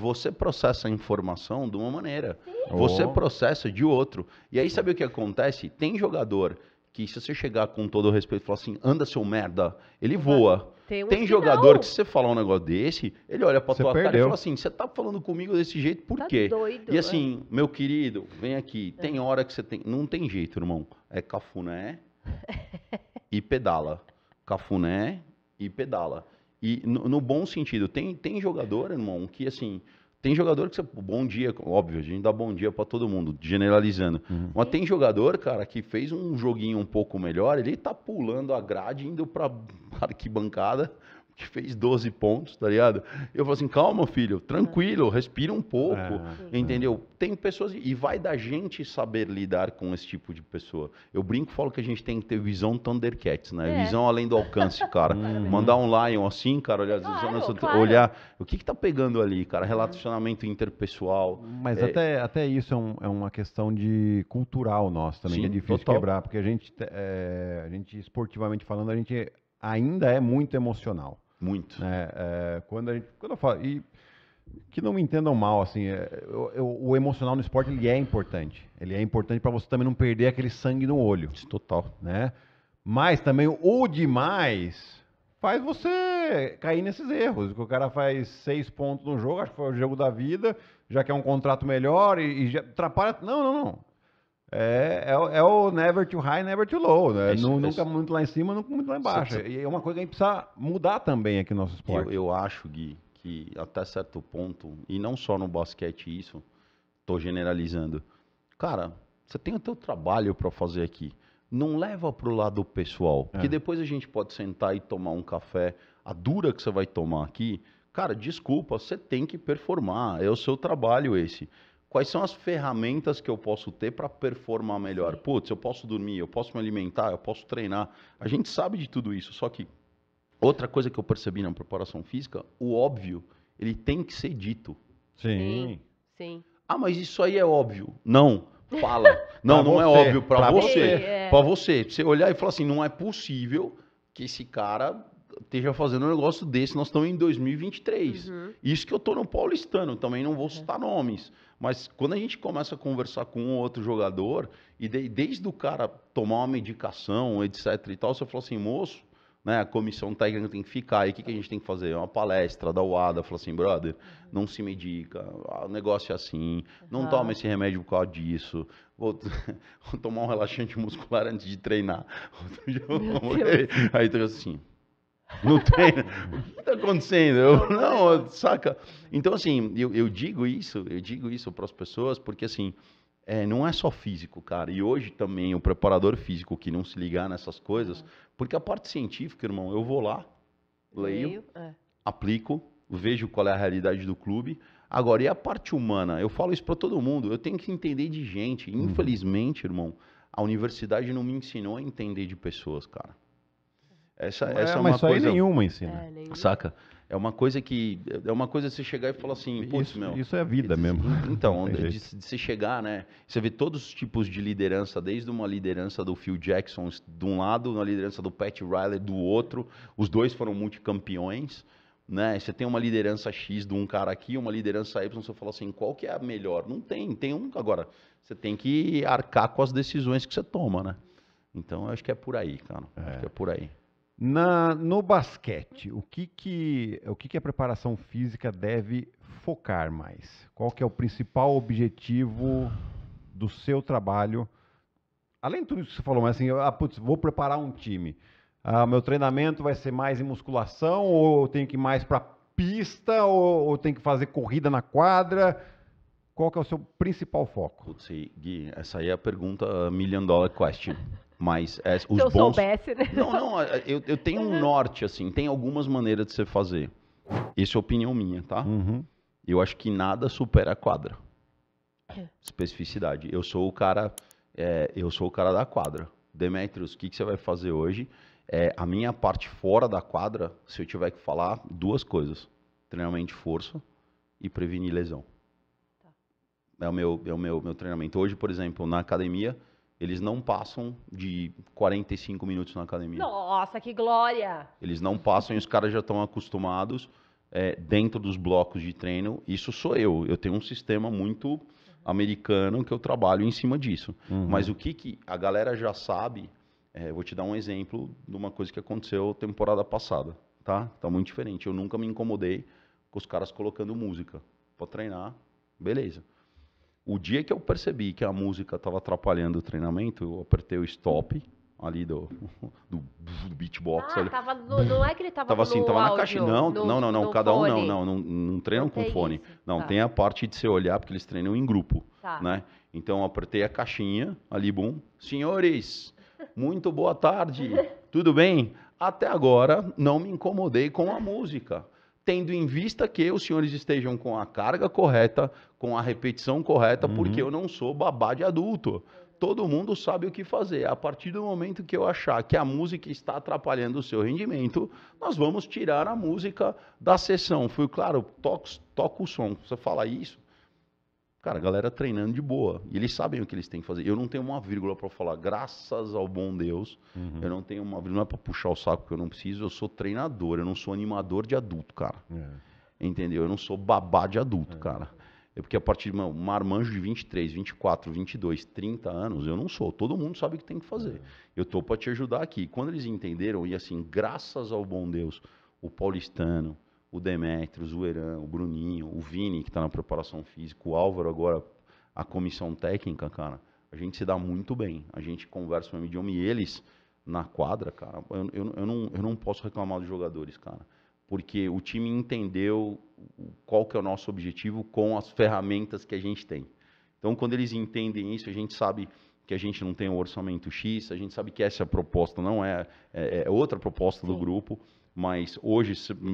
você processa a informação de uma maneira. Sim. Você processa de outro. E aí, sabe o que acontece? Tem jogador que, se você chegar com todo o respeito e falar assim, anda seu merda, ele voa. Tem jogador que, se você falar um negócio desse, ele olha pra tua cara e fala assim, você tá falando comigo desse jeito, por quê? Tá doido, e assim, meu querido, vem aqui. Tem hora que você tem... Não tem jeito, irmão. É cafuné e pedala. Cafuné e pedala. E no bom sentido, tem jogador, irmão, que assim, tem jogador que você, bom dia, óbvio, a gente dá bom dia pra todo mundo, generalizando. Uhum. Mas tem jogador, cara, que fez um joguinho um pouco melhor, ele tá pulando a grade, indo pra arquibancada, que fez 12 pontos, tá ligado? Eu falo assim, calma, filho, tranquilo, respira um pouco, entendeu? Tem pessoas, e vai da gente saber lidar com esse tipo de pessoa. Eu brinco e falo que a gente tem que ter visão Thundercats, né? É. Visão além do alcance, cara. Mandar um Lion assim, cara, olhar, olhar o que tá pegando ali, cara, relacionamento interpessoal. Mas até isso é uma questão de cultural nossa também, sim, é difícil quebrar, porque a gente, esportivamente falando, a gente ainda é muito emocional. Muito. Quando eu falo, e que não me entendam mal, assim, o emocional no esporte, ele é importante. Ele é importante para você também não perder aquele sangue no olho. Total. Né? Mas também o demais faz você cair nesses erros. O cara faz 6 pontos no jogo, acho que foi o jogo da vida, já quer um contrato melhor e já atrapalha. Não. É o never too high, never too low, né? Nunca muito lá em cima, nunca muito lá embaixo. E é uma coisa que a gente precisa mudar também aqui no nosso esporte. Eu acho, Gui, que até certo ponto, e não só no basquete isso, tô generalizando. Cara, você tem o teu trabalho para fazer aqui. Não leva pro lado pessoal, porque depois a gente pode sentar e tomar um café. A dura que você vai tomar aqui, cara, desculpa, você tem que performar, é o seu trabalho esse. Quais são as ferramentas que eu posso ter para performar melhor? Putz, eu posso dormir, eu posso me alimentar, eu posso treinar. A gente sabe de tudo isso, só que outra coisa que eu percebi na preparação física, o óbvio, ele tem que ser dito. Sim. Ah, mas isso aí é óbvio. Não, fala. Não é óbvio para você. Para você. Você olhar e falar assim, não é possível que esse cara... esteja fazendo um negócio desse, nós estamos em 2023. Uhum. Isso que eu estou no Paulistano, também não vou citar nomes, mas quando a gente começa a conversar com um ou outro jogador, e desde o cara tomar uma medicação, etc e tal, você fala assim, moço, né, a comissão técnica tem que ficar, e o que a gente tem que fazer? Uma palestra, da UADA, fala assim, brother, não se medica, o negócio é assim, não toma esse remédio por causa disso, vou tomar um relaxante muscular antes de treinar. Aí tu assim... Não tem. O que está acontecendo? Saca? Então, assim, eu digo isso para as pessoas, porque, assim, não é só físico, cara. E hoje também o preparador físico que não se ligar nessas coisas, porque a parte científica, irmão, eu vou lá, leio, aplico, vejo qual é a realidade do clube. Agora, e a parte humana? Eu falo isso para todo mundo. Eu tenho que entender de gente. Infelizmente, irmão, a universidade não me ensinou a entender de pessoas, cara. Essa é uma coisa... Mas nenhuma ensina. Saca? É uma coisa que... É uma coisa de você chegar e falar assim... Putz, meu... Isso é a vida mesmo. Então, de você chegar, né? Você vê todos os tipos de liderança, desde uma liderança do Phil Jackson de um lado, uma liderança do Pat Riley do outro. Os dois foram multicampeões, né? Você tem uma liderança X de um cara aqui, uma liderança Y, você fala assim, qual que é a melhor? Não tem, Agora, você tem que arcar com as decisões que você toma, né? Então, eu acho que é por aí, cara. Acho que é por aí. No basquete, o que a preparação física deve focar mais? Qual que é o principal objetivo do seu trabalho? Além de tudo isso que você falou, mas assim, vou preparar um time. Meu treinamento vai ser mais em musculação, ou eu tenho que ir mais para pista, ou eu tenho que fazer corrida na quadra? Qual que é o seu principal foco? Putz, Gui, essa aí é a pergunta $1 million question. Mas se eu soubesse, né? Eu tenho um norte, assim, tem algumas maneiras de você fazer. Essa é a opinião minha, tá? Uhum. Eu acho que nada supera a quadra. especificidade. Eu sou o cara da quadra. Demetrios, o que você vai fazer hoje? A minha parte fora da quadra, se eu tiver que falar, duas coisas. Treinamento de força e prevenir lesão. Tá. É o meu treinamento. Hoje, por exemplo, na academia, eles não passam de 45 minutos na academia. Nossa, que glória! Eles não passam e os caras já estão acostumados dentro dos blocos de treino. Isso sou eu. Eu tenho um sistema muito americano que eu trabalho em cima disso. Uhum. Mas o que a galera já sabe... eu vou te dar um exemplo de uma coisa que aconteceu temporada passada, tá? Tá muito diferente. Eu nunca me incomodei com os caras colocando música para treinar, beleza. O dia que eu percebi que a música estava atrapalhando o treinamento, eu apertei o stop ali do beatbox. Ah, tava no, não é que ele tava assim, no tava áudio, na caixa. Não, cada fone. Não treinam com fone. Isso. Não, tá. Tem a parte de você olhar, porque eles treinam em grupo, tá, né? Então, eu apertei a caixinha ali, bum, senhores... Muito boa tarde, tudo bem? Até agora não me incomodei com a música, tendo em vista que os senhores estejam com a carga correta, com a repetição correta, porque eu não sou babá de adulto. Todo mundo sabe o que fazer. A partir do momento que eu achar que a música está atrapalhando o seu rendimento, nós vamos tirar a música da sessão. Fui claro, toco o som. Você fala isso? Cara, a galera treinando de boa. E eles sabem o que eles têm que fazer. Eu não tenho uma vírgula para falar, graças ao bom Deus. Uhum. Eu não tenho uma vírgula para puxar o saco que eu não preciso. Eu sou treinador, eu não sou animador de adulto, cara. É. Entendeu? Eu não sou babá de adulto, cara. É porque a partir de um marmanjo de 23, 24, 22, 30 anos, eu não sou. Todo mundo sabe o que tem que fazer. Eu tô para te ajudar aqui. Quando eles entenderam, e assim, graças ao bom Deus, o Paulistano, o Demetrios, o Heran, o Bruninho, o Vini, que está na preparação física, o Álvaro agora, a comissão técnica, cara, a gente se dá muito bem. A gente conversa no mesmo idioma e eles, na quadra, cara, eu não posso reclamar dos jogadores, cara. Porque o time entendeu qual que é o nosso objetivo com as ferramentas que a gente tem. Então, quando eles entendem isso, a gente sabe... que a gente não tem um orçamento X, a gente sabe que essa proposta não é, é outra proposta do grupo, mas hoje,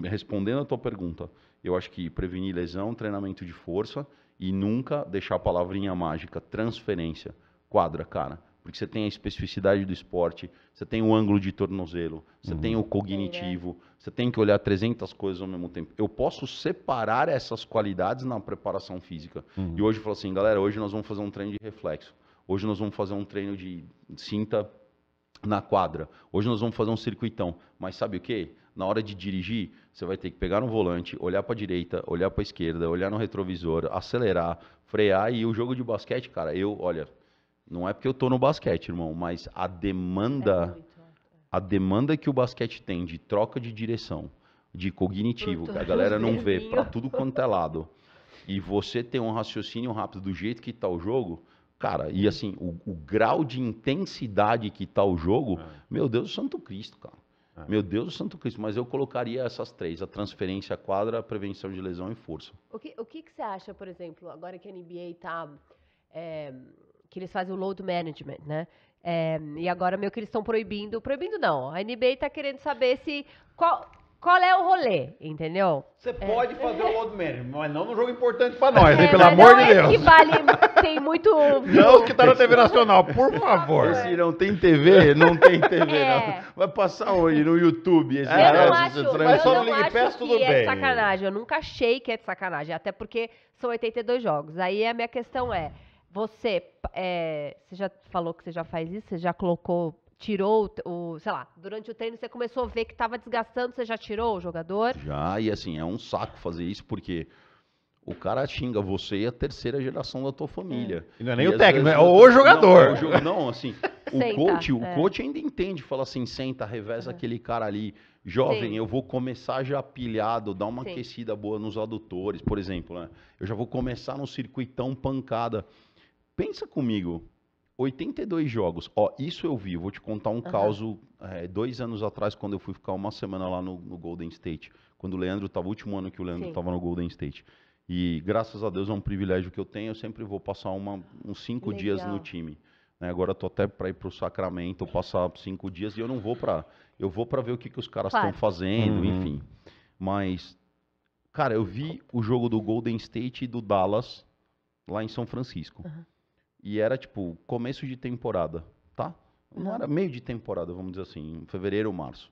respondendo a tua pergunta, eu acho que prevenir lesão, treinamento de força e nunca deixar a palavrinha mágica, transferência, quadra, cara, porque você tem a especificidade do esporte, você tem o ângulo de tornozelo, você tem o cognitivo, você tem que olhar 300 coisas ao mesmo tempo. Eu posso separar essas qualidades na preparação física. E hoje eu falo assim, galera, hoje nós vamos fazer um treino de reflexo. Hoje nós vamos fazer um treino de cinta na quadra. Hoje nós vamos fazer um circuitão. Mas sabe o quê? Na hora de dirigir, você vai ter que pegar no volante, olhar para a direita, olhar para a esquerda, olhar no retrovisor, acelerar, frear. E o jogo de basquete, cara, olha, não é porque eu tô no basquete, irmão, mas a demanda que o basquete tem de troca de direção, de cognitivo, que a galera não vê, para tudo quanto é lado. E você ter um raciocínio rápido do jeito que tá o jogo... Cara, e assim, o grau de intensidade que tá o jogo, meu Deus do Santo Cristo, cara. Meu Deus do Santo Cristo, mas eu colocaria essas três, a transferência, a quadra, a prevenção de lesão e força. O que você acha, por exemplo, agora que a NBA tá, que eles fazem o load management, né? E agora meio que eles estão proibindo não, a NBA tá querendo saber se... Qual é o rolê, entendeu? Você pode fazer o load management, mas não num jogo importante pra nós, hein? Pelo amor de Deus. Que vale, tem muito... Não, que tá na TV Nacional, por favor. Se não tem TV, não tem TV, não. Vai passar hoje no YouTube. Esse mas só no League Pass, tudo bem. É de sacanagem, eu nunca achei que é de sacanagem, até porque são 82 jogos. Aí a minha questão é, você já falou que você já faz isso? Você já colocou... Tirou o, sei lá, durante o treino você começou a ver que estava desgastando, você já tirou o jogador? Já, e assim, é um saco fazer isso, porque o cara xinga você e a terceira geração da tua família. E não é nem e o técnico, é o jogador. Não, assim, o coach ainda entende, fala assim, senta, reveza aquele cara ali, jovem, eu vou começar já pilhado, dar uma aquecida boa nos adutores, por exemplo, né? Eu já vou começar no circuitão pancada. Pensa comigo. 82 jogos. Ó, isso eu vi. Vou te contar um caso 2 anos atrás, quando eu fui ficar uma semana lá no Golden State. Quando o Leandro estava, o último ano que o Leandro estava no Golden State. E graças a Deus é um privilégio que eu tenho. Eu sempre vou passar uns 5 dias no time. Né, agora eu tô até para ir para o Sacramento, passar 5 dias e eu não vou para... Eu vou para ver o que os caras estão fazendo, enfim. Mas, cara, eu vi o jogo do Golden State e do Dallas lá em São Francisco. Uhum. E era, tipo, começo de temporada, tá? Não era meio de temporada, vamos dizer assim, em fevereiro ou março.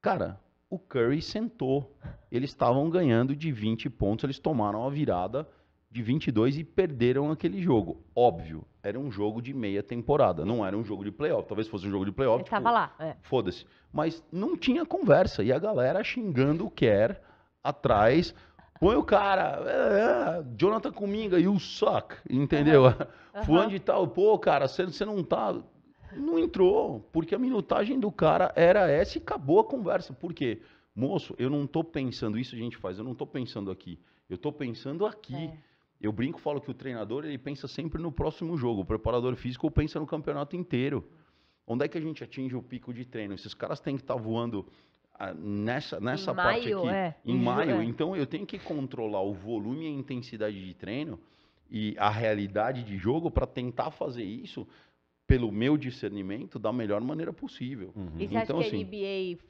Cara, o Curry sentou. Eles estavam ganhando de 20 pontos, eles tomaram a virada de 22 e perderam aquele jogo. Óbvio, era um jogo de meia temporada, não era um jogo de playoff. Talvez fosse um jogo de playoff. Ele tipo, tava lá. É. Foda-se. Mas não tinha conversa. E a galera xingando o Kerr atrás. Põe o cara, Jonathan Kuminga, you suck, entendeu? Uhum. Fulano de tal, pô, cara, você não tá... Não entrou, porque a minutagem do cara era essa e acabou a conversa. Por quê? Moço, eu não tô pensando, isso a gente faz, eu não tô pensando aqui, eu tô pensando aqui. É. Eu brinco, falo que o treinador, ele pensa sempre no próximo jogo, o preparador físico pensa no campeonato inteiro. Onde é que a gente atinge o pico de treino? Esses caras têm que estar voando... Nessa parte aqui, em maio, então eu tenho que controlar o volume e a intensidade de treino e a realidade de jogo para tentar fazer isso, pelo meu discernimento, da melhor maneira possível. Uhum. E você acha então, que assim, a NBA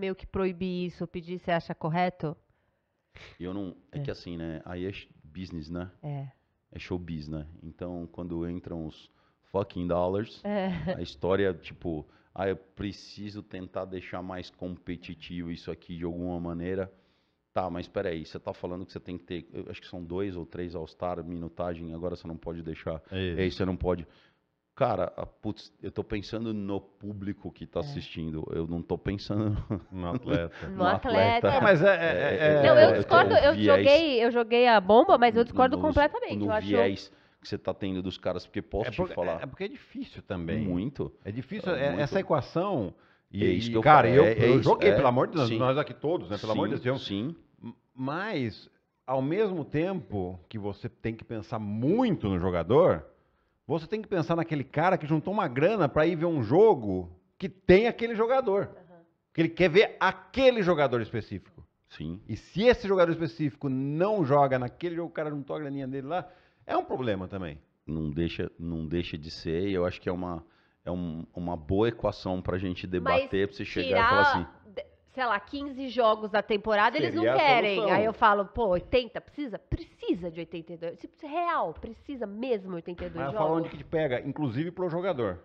meio que proibir isso, pedir, você acha correto? Eu não, que assim, né, aí é business, né? É showbiz, né? Então, quando entram os fucking dollars, a história, tipo... Ah, eu preciso tentar deixar mais competitivo isso aqui de alguma maneira. Tá, mas peraí, você tá falando que você tem que ter... Eu acho que são 2 ou 3 All-Star, minutagem, agora você não pode deixar. É isso, você não pode... Cara, putz, eu tô pensando no público que tá assistindo, eu não tô pensando no atleta. No atleta. Não, eu discordo, eu joguei a bomba, mas eu discordo completamente. No eu viés... acho... que você está tendo dos caras, porque posso te falar. É porque é difícil também. Muito. É difícil, muito. Essa equação... E é isso que eu cara, falei. Eu joguei, pelo amor de Deus, sim. Nós aqui todos, né? Pelo amor de Deus. Sim. Mas, ao mesmo tempo que você tem que pensar muito no jogador, você tem que pensar naquele cara que juntou uma grana para ir ver um jogo que tem aquele jogador. Uhum. Porque ele quer ver aquele jogador específico. Sim. E se esse jogador específico não joga naquele jogo, o cara juntou a graninha dele lá... É um problema também. Não deixa de ser, e eu acho que é uma boa equação pra gente debater, pra você chegar e falar assim... sei lá, 15 jogos da temporada, eles não querem. Solução. Aí eu falo, pô, 80, precisa? Precisa de 82. Real, precisa mesmo 82 jogos. Mas fala onde que te pega, inclusive pro jogador.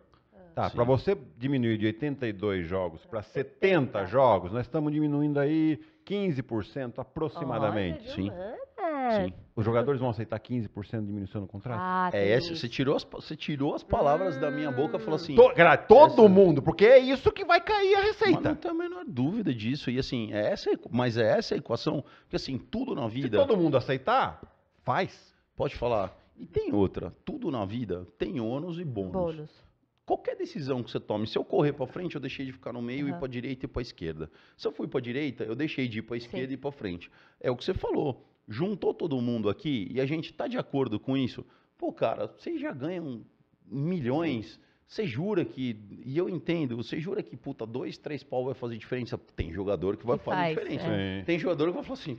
Tá, pra você diminuir de 82 jogos pra 70 jogos, nós estamos diminuindo aí 15% aproximadamente. Olha, sim. Sim. Os jogadores vão aceitar 15% de diminuição no contrato? Ah, é essa, você tirou as palavras da minha boca e falou assim... Todo mundo, porque é isso que vai cair a receita. Mas não tem a menor dúvida disso. E assim, é essa a equação, porque assim, tudo na vida... Se todo mundo aceitar, faz. Pode falar. E tem outra, tudo na vida tem ônus e bônus. Qualquer decisão que você tome, se eu correr para frente, eu deixei de ficar no meio, ir para direita e para esquerda. Se eu fui para direita, eu deixei de ir para esquerda e para frente. É o que você falou. Juntou todo mundo aqui e a gente tá de acordo com isso. Pô, cara, vocês já ganham milhões, você jura que... E eu entendo, você jura que, puta, 2, 3 pau vai fazer diferença? Tem jogador que vai fazer diferença. É. Tem jogador que vai falar assim,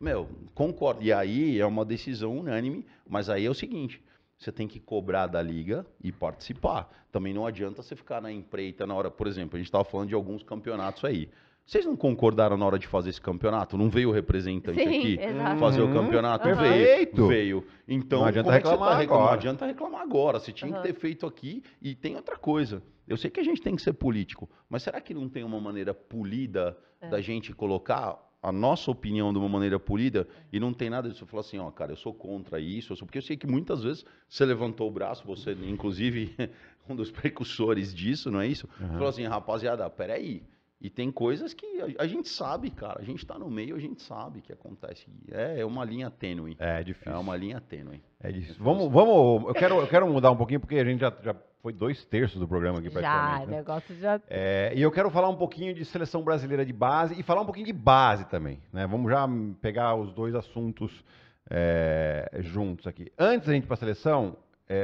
meu, concordo. E aí é uma decisão unânime, mas aí é o seguinte, você tem que cobrar da liga e participar. Também não adianta você ficar na empreita na hora, por exemplo, a gente tava falando de alguns campeonatos aí. Vocês não concordaram na hora de fazer esse campeonato? Não veio o representante aqui fazer o campeonato? Veio. Então, não adianta reclamar agora. Não adianta reclamar agora. Você tinha que ter feito aqui. E tem outra coisa. Eu sei que a gente tem que ser político, mas será que não tem uma maneira polida da gente colocar a nossa opinião de uma maneira polida e não tem nada disso? Falar assim, ó, cara, eu sou contra isso. Porque eu sei que muitas vezes você levantou o braço, você, inclusive, um dos precursores disso, não é isso? Você falou assim, rapaziada, peraí. E tem coisas que a gente sabe, cara. A gente tá no meio, a gente sabe que acontece. É uma linha tênue. É difícil. É uma linha tênue. É difícil. Vamos. Eu quero mudar um pouquinho, porque a gente já foi 2/3 do programa aqui praticamente. Já, né? Negócio já... e eu quero falar um pouquinho de seleção brasileira de base e falar um pouquinho de base também, né? Vamos já pegar os dois assuntos juntos aqui. Antes da gente ir pra seleção,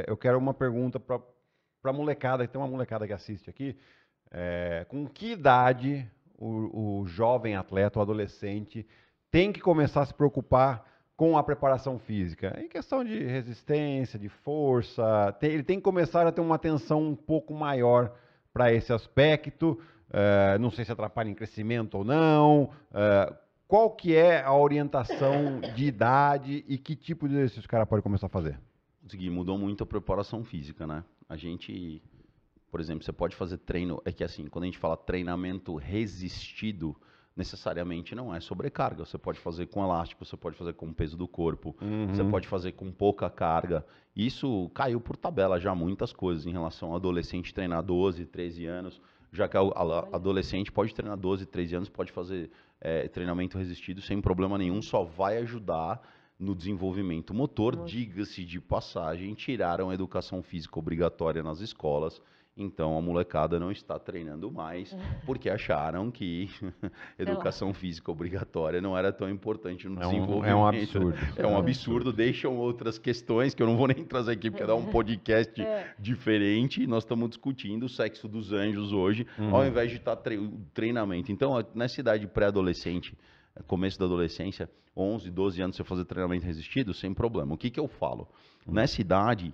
eu quero uma pergunta pra molecada. Tem uma molecada que assiste aqui. Com que idade o jovem atleta, o adolescente, tem que começar a se preocupar com a preparação física? Em questão de resistência, de força, ele tem que começar a ter uma atenção um pouco maior para esse aspecto, não sei se atrapalha em crescimento ou não, qual que é a orientação de idade e que tipo de exercício o cara pode começar a fazer? Consegui, mudou muito a preparação física, né? A gente, por exemplo, você pode fazer treino, é que assim, quando a gente fala treinamento resistido, necessariamente não é sobrecarga, você pode fazer com elástico, você pode fazer com o peso do corpo, você pode fazer com pouca carga, isso caiu por tabela já muitas coisas em relação ao adolescente treinar 12, 13 anos, já que a adolescente pode treinar 12, 13 anos, pode fazer treinamento resistido sem problema nenhum, só vai ajudar no desenvolvimento motor, diga-se de passagem, tiraram a educação física obrigatória nas escolas. Então, a molecada não está treinando mais, porque acharam que educação física obrigatória não era tão importante no desenvolvimento. É um absurdo. É um absurdo, deixam outras questões, que eu não vou nem trazer aqui, porque dá um podcast diferente. Nós estamos discutindo o sexo dos anjos hoje, ao invés de estar treinamento. Então, nessa idade pré-adolescente, começo da adolescência, 11, 12 anos, você fazer treinamento resistido, sem problema. O que, que eu falo? Nessa idade,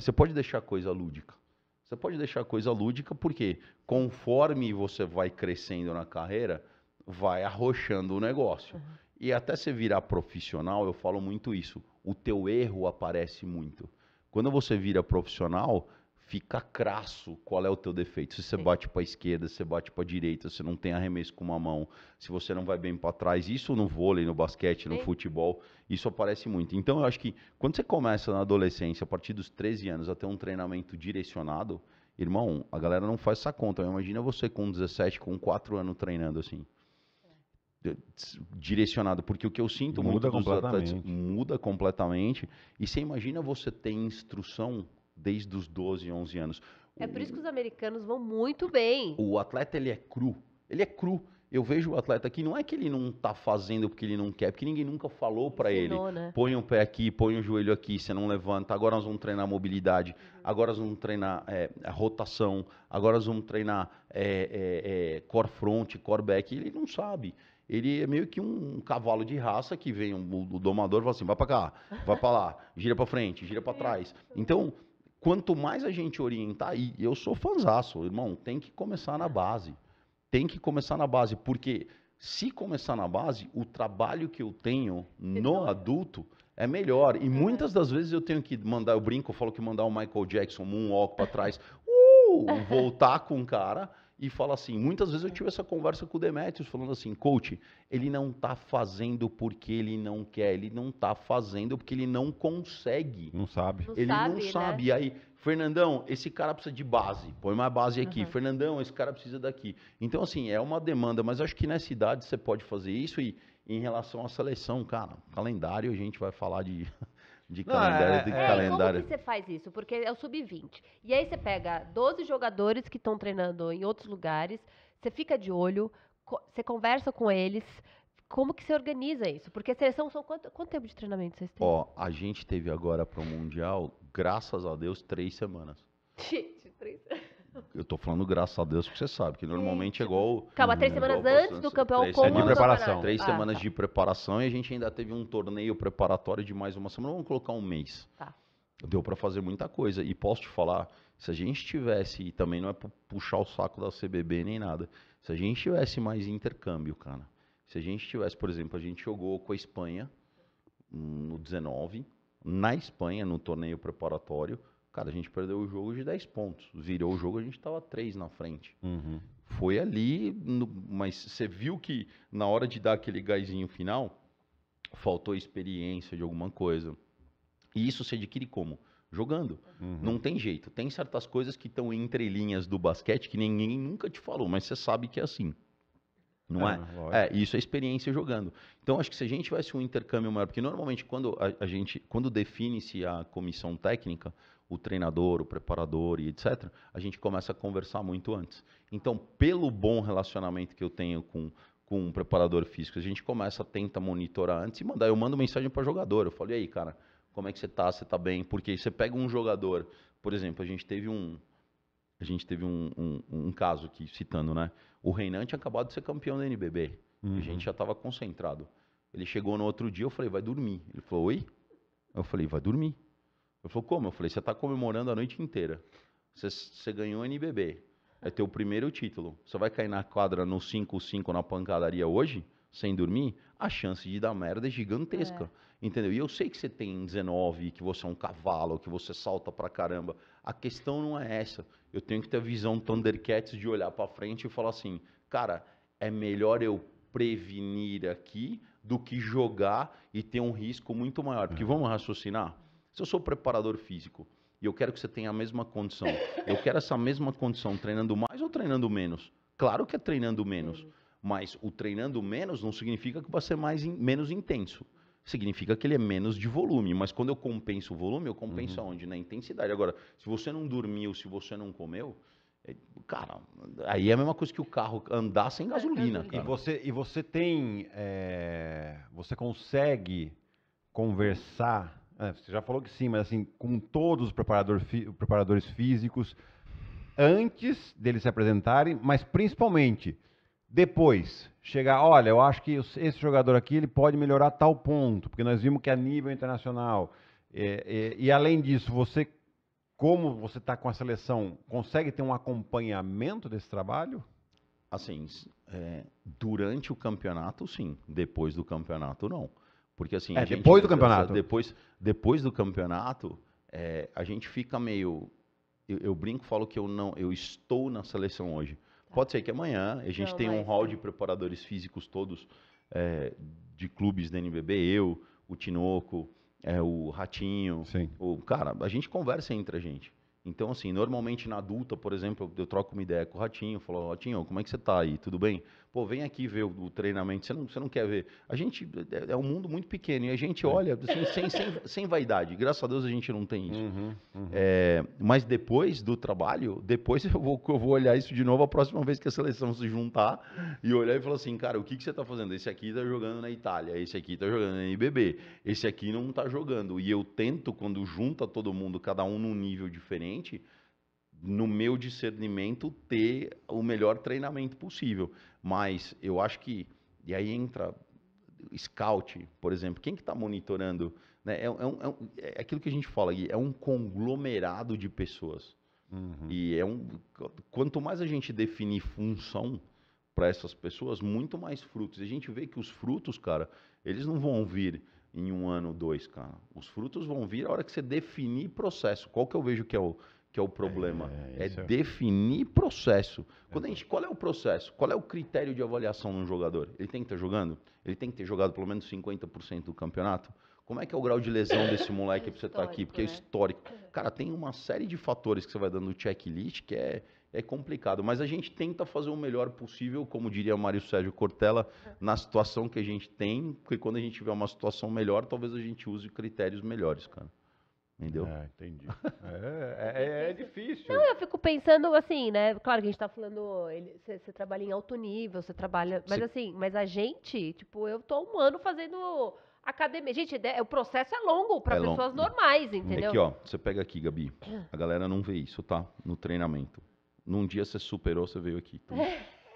você pode deixar coisa lúdica. Você pode deixar coisa lúdica, porque conforme você vai crescendo na carreira, vai arrochando o negócio. E até você virar profissional, eu falo muito isso, o teu erro aparece muito. Quando você vira profissional, fica crasso qual é o teu defeito. Se você bate para a esquerda, se você bate para a direita, se não tem arremesso com uma mão, se você não vai bem para trás, isso no vôlei, no basquete, no futebol, isso aparece muito. Então eu acho que quando você começa na adolescência, a partir dos 13 anos, a ter um treinamento direcionado, irmão, a galera não faz essa conta. Imagina você com 17, com 4 anos treinando assim, direcionado, porque o que eu sinto muda muito completamente. Muda completamente. E você imagina você ter instrução desde os 12, 11 anos. É por isso que os americanos vão muito bem. O atleta, ele é cru. Ele é cru. Eu vejo o atleta que não é que ele não está fazendo porque ele não quer, porque ninguém nunca falou para ele. Né? Põe o pé aqui, põe o joelho aqui, você não levanta. Agora nós vamos treinar mobilidade, agora nós vamos treinar rotação, agora nós vamos treinar core front, core back. Ele não sabe. Ele é meio que um cavalo de raça que vem, o domador fala assim, vai para cá, vai para lá, gira para frente, gira para trás. Então, quanto mais a gente orientar, e eu sou fanzaço, irmão, tem que começar na base. Tem que começar na base, porque se começar na base, o trabalho que eu tenho no adulto é melhor. E muitas das vezes eu tenho que mandar, eu brinco, eu falo que mandar o Michael Jackson, moonwalk para trás, voltar com o cara e falar assim. Muitas vezes eu tive essa conversa com o Demetrios, falando assim, coach, ele não tá fazendo porque ele não quer, ele não tá fazendo porque ele não consegue. Não sabe. Ele não sabe, né? E aí, Fernandão, esse cara precisa de base, põe mais base aqui. Fernandão, esse cara precisa daqui. Então, assim, é uma demanda, mas acho que nessa idade você pode fazer isso. E em relação à seleção, cara, calendário, a gente vai falar de calendário. Como que você faz isso? Porque é o sub-20. E aí você pega 12 jogadores que estão treinando em outros lugares, você fica de olho, você conversa com eles. Como que você organiza isso? Porque a seleção, são quanto tempo de treinamento vocês têm? Ó, a gente teve agora para o Mundial, graças a Deus, 3 semanas. Gente, 3 semanas. Eu tô falando graças a Deus, porque você sabe que normalmente é igual... Calma, 3 semanas antes do campeão como de preparação. 3 semanas de preparação, e a gente ainda teve um torneio preparatório de mais uma semana, vamos colocar um mês. Tá. Deu para fazer muita coisa. E posso te falar, se a gente tivesse, e também não é para puxar o saco da CBB nem nada, se a gente tivesse mais intercâmbio, cara... Se a gente tivesse, por exemplo, a gente jogou com a Espanha no 19, na Espanha, no torneio preparatório, cara, a gente perdeu o jogo de 10 pontos. Virou o jogo, a gente estava 3 na frente. Foi ali, mas você viu que na hora de dar aquele gásinho final, faltou experiência de alguma coisa. E isso se adquire como? Jogando. Não tem jeito. Tem certas coisas que estão entre linhas do basquete que ninguém nunca te falou, mas você sabe que é assim. Não é? Isso é experiência jogando. Então, acho que se a gente tivesse um intercâmbio maior, porque normalmente quando quando define-se a comissão técnica, o treinador, o preparador e etc., a gente começa a conversar muito antes. Então, pelo bom relacionamento que eu tenho com um preparador físico, a gente tenta monitorar antes e mandar. Eu mando mensagem para o jogador, eu falo, e aí, cara, como é que você tá? Você tá bem? Porque você pega um jogador, por exemplo, a gente teve um caso aqui, citando, né? O Reinan tinha acabado de ser campeão da NBB. A gente já estava concentrado. Ele chegou no outro dia, eu falei, vai dormir. Ele falou, oi? Eu falei, vai dormir. Ele falou, como? Eu falei, você está comemorando a noite inteira. Você ganhou a NBB. É teu primeiro título. Você vai cair na quadra no 5-5 na pancadaria hoje? sem dormir, a chance de dar merda é gigantesca, entendeu? E eu sei que você tem 19, que você é um cavalo, que você salta pra caramba. A questão não é essa. Eu tenho que ter a visão Thundercats de olhar pra frente e falar assim, cara, é melhor eu prevenir aqui do que jogar e ter um risco muito maior. Porque vamos raciocinar? Se eu sou preparador físico e eu quero que você tenha a mesma condição, eu quero essa mesma condição treinando mais ou treinando menos? Claro que é treinando menos. Mas o treinando menos não significa que vai ser menos intenso. Significa que ele é menos de volume. Mas quando eu compenso o volume, eu compenso aonde? Na intensidade. Agora, se você não dormiu, se você não comeu, cara, aí é a mesma coisa que o carro andar sem gasolina. Cara. E você tem... você consegue conversar... você já falou que sim, mas assim, com todos os preparadores físicos, antes deles se apresentarem, mas principalmente... Depois, chegar, olha, eu acho que esse jogador aqui ele pode melhorar tal ponto, porque nós vimos que a nível internacional, e além disso, você, como você está com a seleção, consegue ter um acompanhamento desse trabalho? Assim, durante o campeonato, sim. Depois do campeonato, não. Porque assim... depois do campeonato? Depois do campeonato, a gente fica meio... Eu brinco, falo que eu estou na seleção hoje. Pode ser que amanhã a gente tenha um hall de preparadores físicos todos de clubes da NBB, eu, o Tinoco, o Ratinho. Sim. Cara, a gente conversa entre a gente. Então, assim, normalmente na adulta, por exemplo, eu troco uma ideia com o Ratinho, falo, Ratinho, como é que você tá aí? Tudo bem? Pô, vem aqui ver o treinamento, você não quer ver? A gente, é um mundo muito pequeno e a gente olha assim, sem vaidade, graças a Deus a gente não tem isso. Mas depois do trabalho, depois eu vou olhar isso de novo a próxima vez que a seleção se juntar e olhar e falar assim, cara, o que você tá fazendo? Esse aqui tá jogando na Itália, esse aqui tá jogando na NBB, esse aqui não tá jogando. E eu tento, quando junta todo mundo, cada um num nível diferente, no meu discernimento, ter o melhor treinamento possível. Mas eu acho que... E aí entra scout, por exemplo. Quem que está monitorando? Né? É aquilo que a gente fala, Gui, é um conglomerado de pessoas. E quanto mais a gente definir função para essas pessoas, muito mais frutos. A gente vê que os frutos, cara, eles não vão vir... em um ano ou dois, cara. Os frutos vão vir a hora que você definir processo. Qual que eu vejo que é o problema? Definir processo. Qual é o processo? Qual é o critério de avaliação de um jogador? Ele tem que estar jogando? Ele tem que ter jogado pelo menos 50% do campeonato? Como é que é o grau de lesão desse moleque pra você estar aqui? Porque é histórico. Cara, tem uma série de fatores que você vai dando checklist que é complicado. Mas a gente tenta fazer o melhor possível, como diria Mário Sérgio Cortella, na situação que a gente tem, porque quando a gente tiver uma situação melhor, talvez a gente use critérios melhores, cara. Entendeu? Entendi. É difícil. Não, eu fico pensando assim, né? Claro que a gente tá falando, você trabalha em alto nível, você trabalha... Mas assim, mas a gente, tipo, eu tô um ano fazendo... academia. Gente, o processo é longo para pessoas normais, entendeu? Aqui, ó, você pega aqui, Gabi. A galera não vê isso, tá? No treinamento. Num dia você superou, você veio aqui. Então.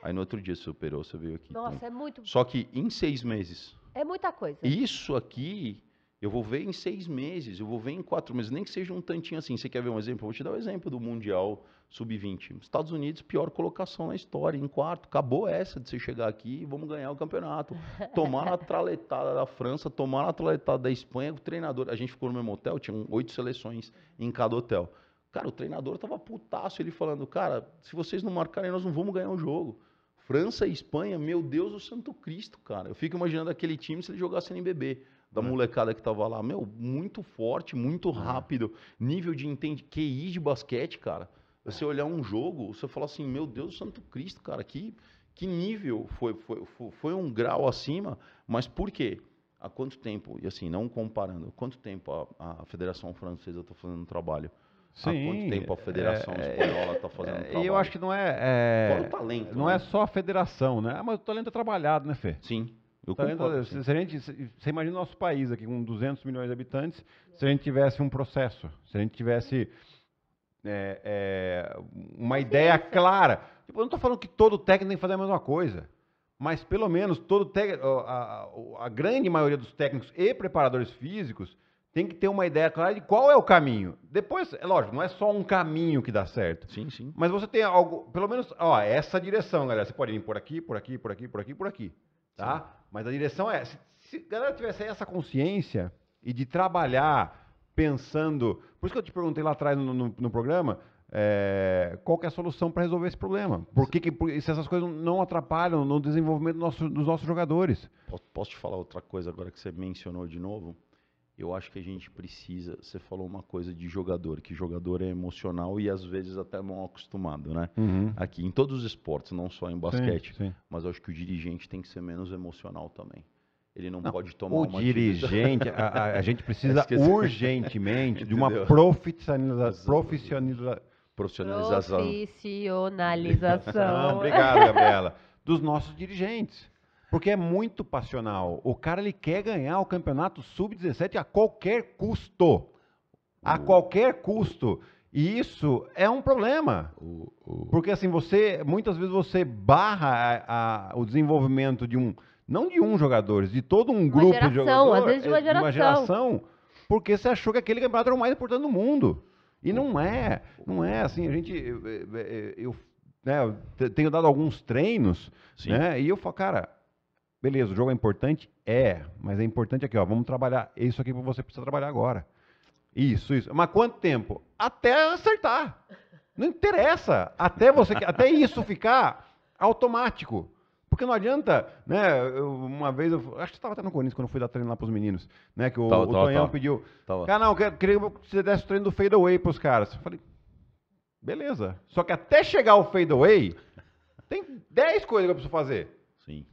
Aí no outro dia você superou, você veio aqui. Nossa, então. É muito... Só que em 6 meses... É muita coisa. Isso aqui, eu vou ver em 6 meses, eu vou ver em 4 meses, nem que seja um tantinho assim. Você quer ver um exemplo? Eu vou te dar um exemplo do Mundial Sub-20. Estados Unidos, pior colocação na história, em quarto. Acabou essa de você chegar aqui e vamos ganhar o campeonato. Tomaram a traletada da França, tomaram a traletada da Espanha. O treinador, a gente ficou no mesmo hotel, tinham 8 seleções em cada hotel. Cara, o treinador tava putaço, ele falando, cara, se vocês não marcarem, nós não vamos ganhar o jogo. França e Espanha, meu Deus do Santo Cristo, cara. Eu fico imaginando aquele time se ele jogasse NBB, da molecada que tava lá. Meu, muito forte, muito rápido, nível de QI de basquete, cara. Você olhar um jogo, você fala assim, meu Deus do Santo Cristo, cara, que nível foi um grau acima, mas por quê? Há quanto tempo, e assim, não comparando, há quanto tempo a Federação Francesa está fazendo um trabalho? Sim, há quanto tempo a Federação Espanhola está fazendo trabalho? E eu acho que não fora o talento. Não, né? É só a federação, né? Mas o talento é trabalhado, né, Fê? Sim, eu concordo. Sim. Você imagina o nosso país aqui com 200 milhões de habitantes, se a gente tivesse um processo, se a gente tivesse uma ideia clara. Tipo, eu não estou falando que todo técnico tem que fazer a mesma coisa, mas pelo menos todo técnico, a grande maioria dos técnicos e preparadores físicos tem que ter uma ideia clara de qual é o caminho. Depois, é lógico, não é só um caminho que dá certo. Sim, sim. Mas você tem algo, pelo menos, ó, essa direção, galera. Você pode ir por aqui, por aqui, por aqui, por aqui, por aqui. tá? Sim. Mas a direção é, se a galera tivesse essa consciência e de trabalhar pensando... Por isso que eu te perguntei lá atrás no programa, qual que é a solução para resolver esse problema? Se essas coisas não atrapalham no desenvolvimento dos nossos jogadores? Posso te falar outra coisa agora que você mencionou de novo? Eu acho que a gente precisa... Você falou uma coisa de jogador, que jogador é emocional e às vezes até mal acostumado, né? Uhum. Aqui, em todos os esportes, não só em basquete. Sim, sim. Mas eu acho que o dirigente tem que ser menos emocional também. Ele não pode tomar uma... O dirigente, a gente precisa urgentemente de uma profissionalização. Não, obrigado, Gabriela. Dos nossos dirigentes. Porque é muito passional. O cara, ele quer ganhar o campeonato sub-17 a qualquer custo. A qualquer custo. E isso é um problema. Porque assim, muitas vezes você barra o desenvolvimento de não de um jogador, de todo um grupo de jogadores. Às vezes de uma geração. Porque você achou que aquele campeonato era o mais importante do mundo. E não é. Não é assim, a gente... Eu tenho dado alguns treinos, né, e eu falo, cara... Beleza, o jogo é importante? É, mas é importante aqui, ó, vamos trabalhar isso aqui que você precisa trabalhar agora. Isso. Mas quanto tempo? Até acertar. Não interessa. Até isso ficar automático. Porque não adianta, né? Uma vez, acho que eu estava até no Corinthians quando eu fui dar treino lá para os meninos, né? Que o Tonhão pediu. Cara, não, eu queria que você desse o treino do fadeaway para os caras. Eu falei, beleza. Só que até chegar o fadeaway, tem 10 coisas que eu preciso fazer. Sim.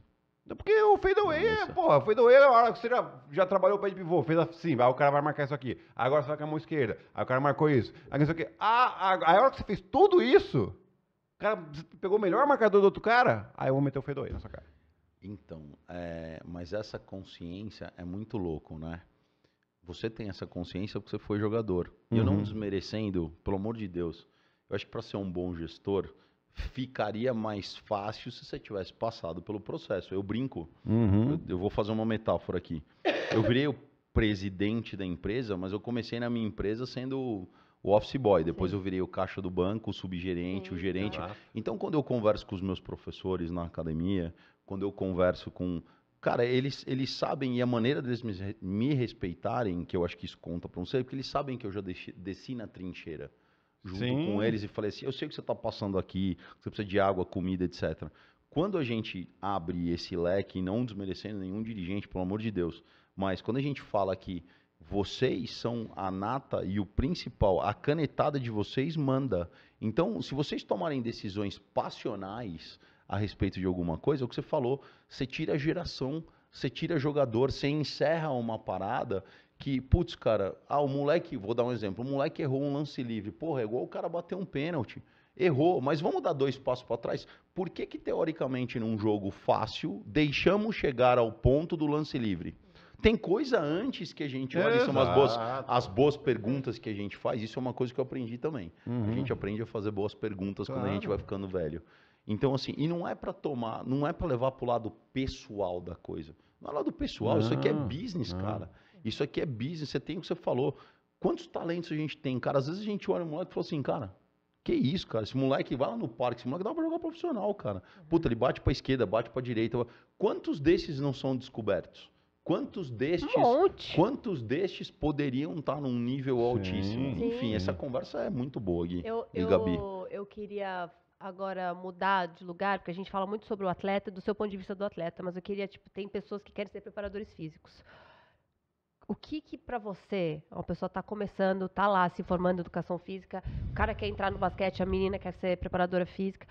Porque o fadeaway, fadeaway é a hora que você já trabalhou o pé de pivô, fez assim, aí o cara vai marcar isso aqui, agora você vai com a mão esquerda, aí o cara marcou isso, aí não sei o quê. A hora que você fez tudo isso, o cara pegou o melhor marcador do outro cara, aí eu vou meter o fadeaway na sua cara. Então, mas essa consciência é muito louco, né? Você tem essa consciência porque você foi jogador. E eu não desmerecendo, pelo amor de Deus, eu acho que para ser um bom gestor... Ficaria mais fácil se você tivesse passado pelo processo. Eu brinco. Eu vou fazer uma metáfora aqui. Eu virei o presidente da empresa, mas eu comecei na minha empresa sendo o office boy. Depois eu virei o caixa do banco, o subgerente, o gerente. Então, quando eu converso com os meus professores na academia, quando eu converso com... Cara, eles sabem, e a maneira deles me respeitarem, que eu acho que isso conta para um ser, porque eles sabem que eu já desci na trincheira. Junto com eles e falei assim, eu sei o que você está passando aqui, você precisa de água, comida, etc. Quando a gente abre esse leque, não desmerecendo nenhum dirigente, pelo amor de Deus, mas quando a gente fala que vocês são a nata e o principal, a canetada de vocês manda. Então, se vocês tomarem decisões passionais a respeito de alguma coisa, é o que você falou, você tira a geração, você tira jogador, você encerra uma parada... Que, putz, cara, o moleque, vou dar um exemplo, o moleque errou um lance livre. Porra, é igual o cara bater um pênalti. Errou, mas vamos dar 2 passos para trás? Por que que, teoricamente, num jogo fácil, deixamos chegar ao ponto do lance livre? Tem coisa antes que a gente... Olha, são as boas perguntas que a gente faz. Isso é uma coisa que eu aprendi também. A gente aprende a fazer boas perguntas quando a gente vai ficando velho. Então, assim, e não é para tomar, não é para levar pro lado pessoal da coisa. Não é lado pessoal, isso aqui é business, cara. Isso aqui é business, você tem o que você falou. Quantos talentos a gente tem, cara? Às vezes a gente olha o moleque e fala assim, cara, que isso, cara? Esse moleque vai lá no parque, esse moleque dá pra jogar profissional, cara. Puta, ele bate pra esquerda, bate pra direita. Quantos desses não são descobertos? Quantos destes poderiam estar num nível altíssimo? Sim. Enfim, essa conversa é muito boa, Gui e Gabi. Eu queria... Agora, mudar de lugar, porque a gente fala muito sobre o atleta, do seu ponto de vista do atleta, mas eu queria, tipo, tem pessoas que querem ser preparadores físicos. O que que pra você, uma pessoa tá começando, tá lá, se formando em educação física, o cara quer entrar no basquete, a menina quer ser preparadora física,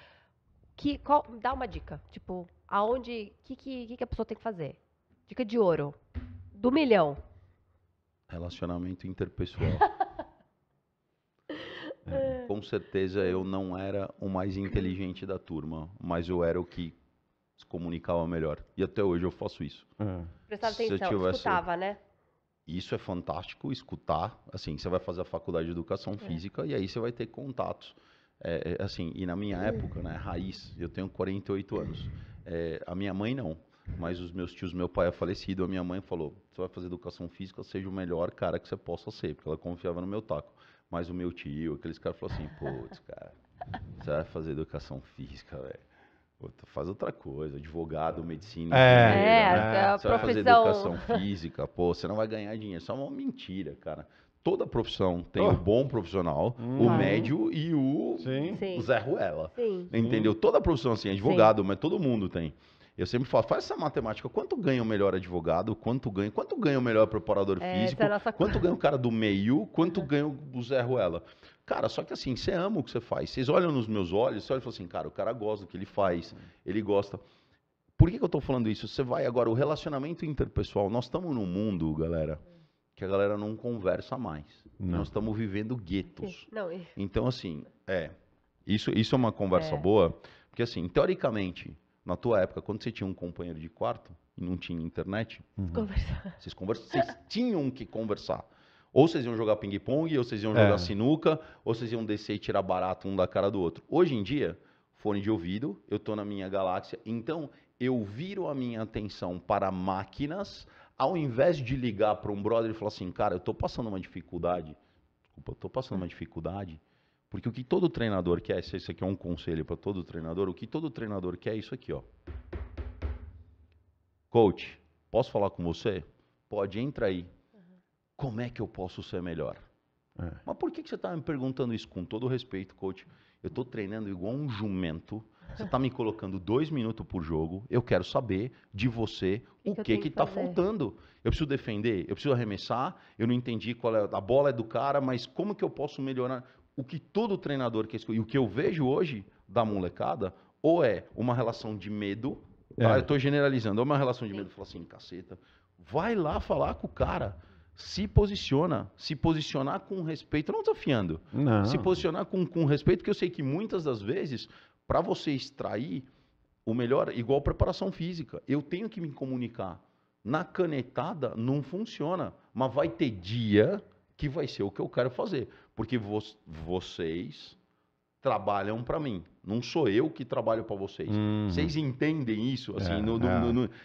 dá uma dica, tipo, aonde, que a pessoa tem que fazer? Dica de ouro, do milhão. Relacionamento interpessoal. Com certeza eu não era o mais inteligente da turma, mas eu era o que se comunicava melhor. E até hoje eu faço isso. Prestava atenção, escutava, né? Isso é fantástico, escutar. Assim, você vai fazer a faculdade de educação física e aí você vai ter contatos. Assim, e na minha época, né, raiz, eu tenho 48 anos. A minha mãe não, mas os meus tios, meu pai é falecido, a minha mãe falou, você vai fazer educação física, seja o melhor cara que você possa ser, porque ela confiava no meu taco. Mas o meu tio, aqueles caras falaram assim, putz, cara, você vai fazer educação física, velho. Puta, faz outra coisa, advogado, medicina, engenheiro, né? Você vai fazer educação física, pô, você não vai ganhar dinheiro. Isso é uma mentira, cara. Toda profissão tem o bom profissional, o médio e o Zé Ruela. Sim. Entendeu? Toda profissão, assim, advogado, mas todo mundo tem. Eu sempre falo, faz essa matemática, quanto ganha o melhor advogado, quanto ganha o melhor preparador físico, quanto ganha o cara do meio, quanto ganha o Zé Ruela. Cara, só que assim, você ama o que você faz. Vocês olham nos meus olhos, você olha e fala assim, cara, o cara gosta do que ele faz, ele gosta. Por que eu tô falando isso? Você vai agora, o relacionamento interpessoal, nós estamos num mundo, galera, que a galera não conversa mais. Não. Nós estamos vivendo guetos. Não. Então assim, isso é uma conversa boa, porque assim, teoricamente, na tua época, quando você tinha um companheiro de quarto e não tinha internet, vocês tinham que conversar. Ou vocês iam jogar ping-pong, ou vocês iam jogar sinuca, ou vocês iam descer e tirar barato um da cara do outro. Hoje em dia, fone de ouvido, eu tô na minha galáxia, então eu viro a minha atenção para máquinas, ao invés de ligar para um brother e falar assim, cara, eu tô passando uma dificuldade, porque o que todo treinador quer, isso aqui é um conselho para todo treinador, o que todo treinador quer é isso aqui, ó. Coach, posso falar com você? Pode, entra aí. Como é que eu posso ser melhor? Mas por que você está me perguntando isso? Com todo respeito, coach, eu estou treinando igual um jumento, você está me colocando 2 minutos por jogo, eu quero saber de você o que está faltando. Eu preciso defender, eu preciso arremessar, eu não entendi qual é, a bola é do cara, mas como que eu posso melhorar? O que todo treinador quer escolher, e o que eu vejo hoje da molecada, ou é uma relação de medo, tá? Eu estou generalizando, ou é uma relação de medo, fala assim, caceta, vai lá falar com o cara. Se posiciona, se posicionar com respeito, não desafiando, se posicionar com respeito, porque eu sei que muitas das vezes, para você extrair o melhor, igual preparação física, eu tenho que me comunicar, na canetada não funciona, mas vai ter dia que vai ser o que eu quero fazer, porque vocês trabalham para mim, não sou eu que trabalho para vocês. Vocês entendem isso? Assim,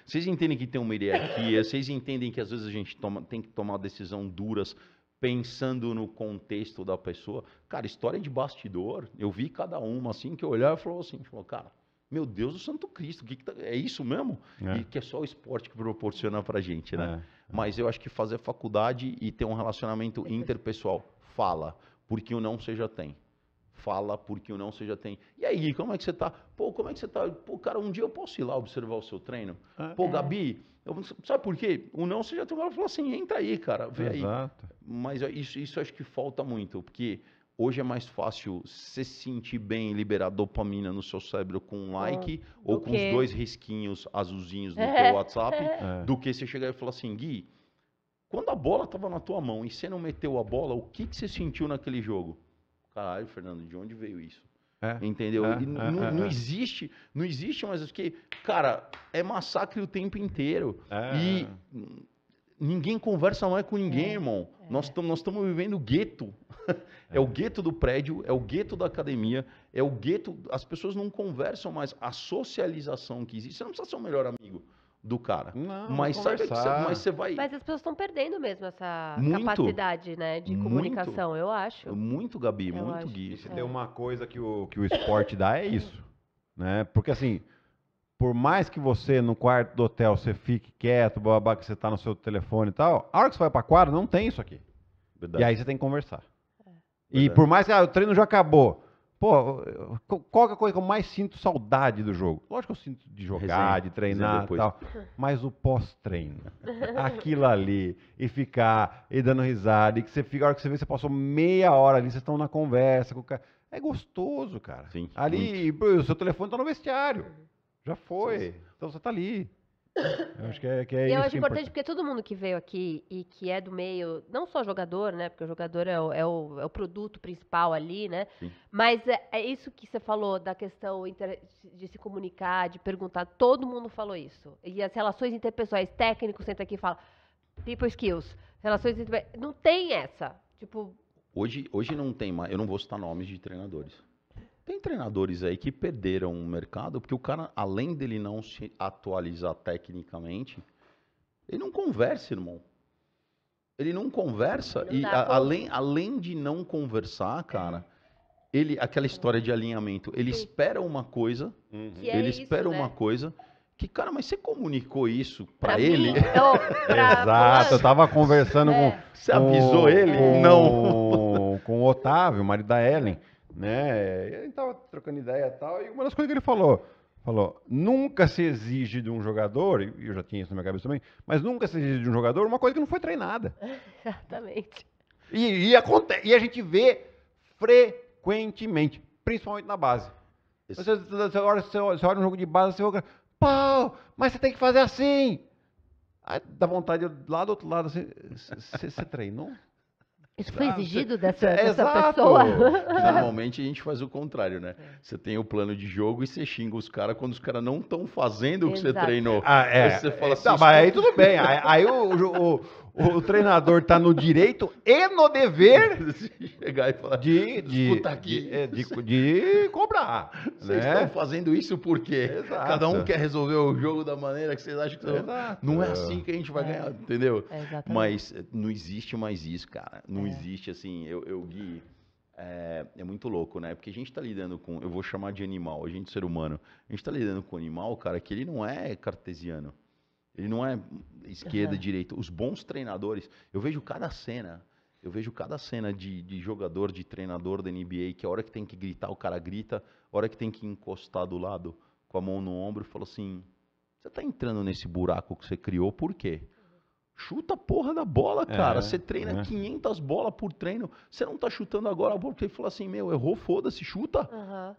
vocês entendem que tem uma hierarquia, vocês entendem que às vezes a gente tem que tomar decisão duras pensando no contexto da pessoa. Cara, história de bastidor, eu vi cada uma assim, que eu olhava e falava assim, cara, meu Deus do Santo Cristo, é isso mesmo? E que é só o esporte que proporciona pra gente, né? Mas eu acho que fazer faculdade e ter um relacionamento interpessoal, fala, porque o não você já tem. Fala porque o não você já tem. E aí, Gui, como é que você tá? Pô, como é que você tá? Pô, cara, um dia eu posso ir lá observar o seu treino? Pô, Gabi, sabe por quê? O não você já tem. Ela falou assim, entra aí, cara, vê aí. Exato. Mas isso acho que falta muito, porque hoje é mais fácil se sentir bem, liberar dopamina no seu cérebro com um like ou com os 2 risquinhos azulzinhos no teu WhatsApp, do que você chegar e falar assim, Gui, quando a bola tava na tua mão e você não meteu a bola, o que você sentiu naquele jogo? Caralho, Fernando, de onde veio isso? Entendeu? Não existe mais, porque, cara, é massacre o tempo inteiro. E ninguém conversa mais com ninguém, irmão. Nós estamos vivendo gueto. É o gueto do prédio, é o gueto da academia, é o gueto... As pessoas não conversam mais. A socialização que existe, você não precisa ser o melhor amigo do cara. Não, mas sabe que você vai... Mas as pessoas estão perdendo mesmo essa capacidade, né, de comunicação, eu acho. Muito, Gabi, muito, Gui. E se tem uma coisa que o esporte dá, é isso, né? Porque assim, por mais que você no quarto do hotel você fique quieto, babá, que você tá no seu telefone e tal, a hora que você vai pra quadra, não tem isso aqui. Verdade. E aí você tem que conversar. E por mais que o treino já acabou... Pô, qual é a coisa que eu mais sinto saudade do jogo? Lógico que eu sinto de jogar, de treinar e tal, mas o pós-treino, aquilo ali, e ficar, e dando risada, e que você fica, a hora que você vê, você passou meia hora ali, vocês estão na conversa com o cara. É gostoso, cara. Sim, ali, o seu telefone tá no vestiário, já foi, então você tá ali. Eu acho que é isso. Eu acho importante porque todo mundo que veio aqui e que é do meio, não só jogador, né? Porque o jogador é o produto principal ali, né? Sim. Mas é isso que você falou da questão de se comunicar, de perguntar. Todo mundo falou isso. E as relações interpessoais, técnico senta aqui e fala, people skills, relações interpessoais. Não tem essa. Tipo... Hoje não tem mais, eu não vou citar nomes de treinadores. Tem treinadores aí que perderam o mercado, porque o cara, além dele não se atualizar tecnicamente, ele não conversa, irmão. Ele não conversa, além de não conversar, cara, ele, aquela história de alinhamento, ele Sim. espera uma coisa, uhum. ele espera uma coisa... Que, cara, mas você comunicou isso pra ele? Mim, Exato, eu tava conversando com... Você avisou ele? Não. Com o Otávio, marido da Ellen, né? Ele tava trocando ideia e tal, e uma das coisas que ele falou, nunca se exige de um jogador, e eu já tinha isso na minha cabeça também, mas nunca se exige de um jogador uma coisa que não foi treinada. Exatamente. E a gente vê frequentemente, principalmente na base. Você olha um jogo de base, você olha... Pô, mas você tem que fazer assim. Aí dá vontade de lá do outro lado. Você treinou? Isso foi exigido dessa pessoa? Normalmente a gente faz o contrário, né? Você tem o plano de jogo e você xinga os caras quando os caras não estão fazendo o que você treinou. Aí você fala assim, tá, mas aí tudo bem. Aí o treinador está no direito e no dever de chegar e falar, de cobrar. Vocês estão fazendo isso por quê? Exato. Cada um quer resolver o jogo da maneira que vocês acham que estão. Não é assim que a gente vai ganhar, entendeu? Exatamente. Mas não existe mais isso, cara. Não existe assim. Gui, é muito louco, né? Porque a gente está lidando com, eu vou chamar de animal, a gente ser humano. A gente está lidando com animal, cara, que ele não é cartesiano. Ele não é esquerda, direita. Os bons treinadores... Eu vejo cada cena de jogador, de treinador da NBA, que a hora que tem que gritar, o cara grita. A hora que tem que encostar do lado, com a mão no ombro, e fala assim... Você tá entrando nesse buraco que você criou, por quê? Chuta a porra da bola, cara. Você treina 500 bolas por treino. Você não tá chutando agora a bola porque ele fala assim... Meu, errou, foda-se, chuta.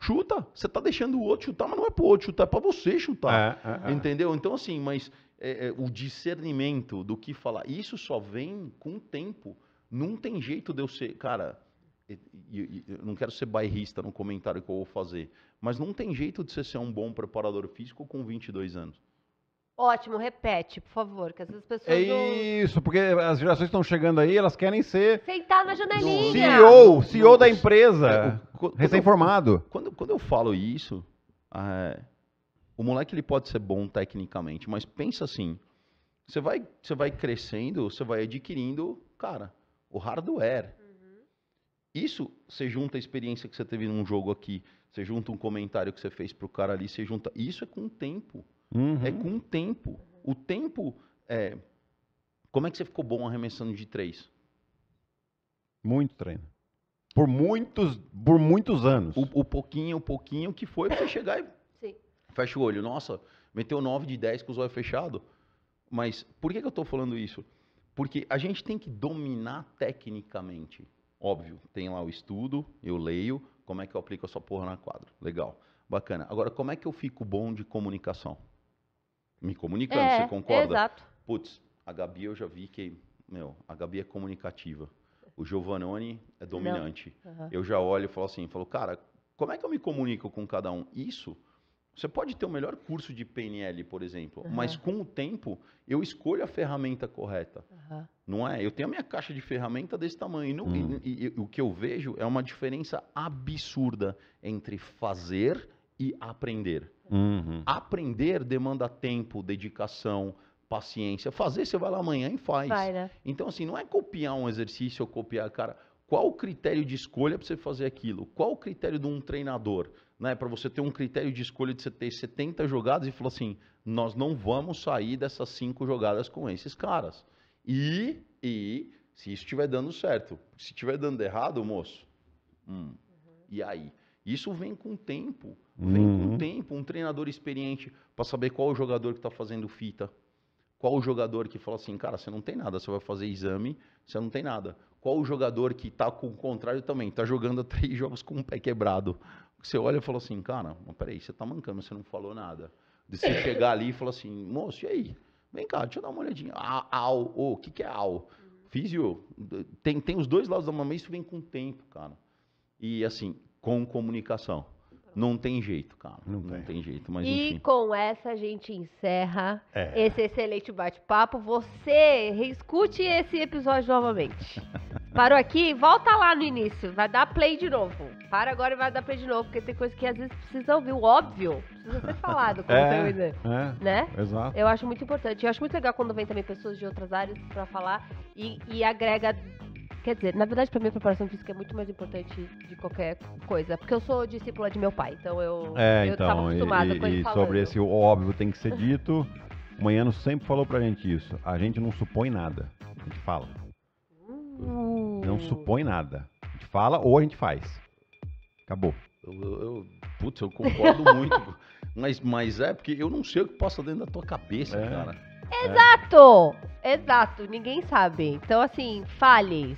Chuta. Você tá deixando o outro chutar, mas não é pro outro chutar. É pra você chutar. Entendeu? Então, assim, mas... o discernimento do que falar, isso só vem com o tempo. Não tem jeito de eu ser, cara, eu não quero ser bairrista no comentário que eu vou fazer, mas não tem jeito de você ser um bom preparador físico com 22 anos. Ótimo, repete, por favor, que às vezes as pessoas isso, porque as gerações estão chegando aí, elas querem ser... Sentar na janelinha. CEO da empresa, recém-formado. Quando eu falo isso... O moleque ele pode ser bom tecnicamente, mas pensa assim, você vai crescendo, você vai adquirindo, cara, o hardware. Uhum. Isso, você junta a experiência que você teve num jogo aqui, você junta um comentário que você fez pro cara ali, você junta... Isso é com o tempo. Uhum. É com o tempo. O tempo é... Como é que você ficou bom arremessando de 3? Muito treino. Por muitos anos. O pouquinho que foi pra você chegar e... Fecha o olho. Nossa, meteu 9 de 10 com os olhos fechados. Mas por que eu estou falando isso? Porque a gente tem que dominar tecnicamente. Óbvio, tem lá o estudo, eu leio, como é que eu aplico essa porra na quadra. Legal, bacana. Agora, como é que eu fico bom de comunicação? Me comunicando, você concorda? Exato. Putz, a Gabi eu já vi que, a Gabi é comunicativa. O Giovannoni é dominante. Uhum. Eu já olho e falo assim, cara, como é que eu me comunico com cada um? Isso... Você pode ter o melhor curso de PNL, por exemplo, mas com o tempo eu escolho a ferramenta correta, não é? Eu tenho a minha caixa de ferramenta desse tamanho e o que eu vejo é uma diferença absurda entre fazer e aprender. Uhum. Aprender demanda tempo, dedicação, paciência. Fazer você vai lá amanhã e faz. Vai, né? Então assim, não é copiar um exercício ou copiar, cara. Qual o critério de escolha para você fazer aquilo? Qual o critério de um treinador? Né, para você ter um critério de escolha de você ter 70 jogadas e falar assim, nós não vamos sair dessas 5 jogadas com esses caras. E se isso estiver dando certo, se estiver dando errado, moço, e aí? Isso vem com o tempo, um treinador experiente para saber qual o jogador que está fazendo fita, qual o jogador que fala assim, cara, você não tem nada, você vai fazer exame, você não tem nada. Qual o jogador que está com o contrário também, está jogando 3 jogos com o pé quebrado. Você olha e fala assim, cara, mas peraí, você tá mancando, você não falou nada. De você chegar ali e falar assim, moço, e aí? Vem cá, deixa eu dar uma olhadinha. O que é au? Físio, tem os dois lados da mão, isso vem com o tempo, cara. E assim, com comunicação. Não tem jeito, cara. Não tem jeito, mas enfim. E com essa a gente encerra esse excelente bate-papo. Você reescute esse episódio novamente. Parou aqui? Volta lá no início. Vai dar play de novo. Para agora e vai dar play de novo, porque tem coisa que às vezes precisa ouvir. O óbvio precisa ser falado, como você dizer. Né? Exato. Eu acho muito importante. Eu acho muito legal quando vem também pessoas de outras áreas para falar e agrega... Quer dizer, na verdade, pra mim a preparação física é muito mais importante de qualquer coisa. Porque eu sou discípula de meu pai, então eu tava acostumada com ele falando. E sobre esse óbvio tem que ser dito, o Manhano sempre falou pra gente isso. A gente não supõe nada, a gente fala. Não supõe nada. A gente fala ou a gente faz. Acabou. Eu concordo muito. Mas é porque eu não sei o que passa dentro da tua cabeça, cara. Exato! Exato, ninguém sabe. Então, assim, fale.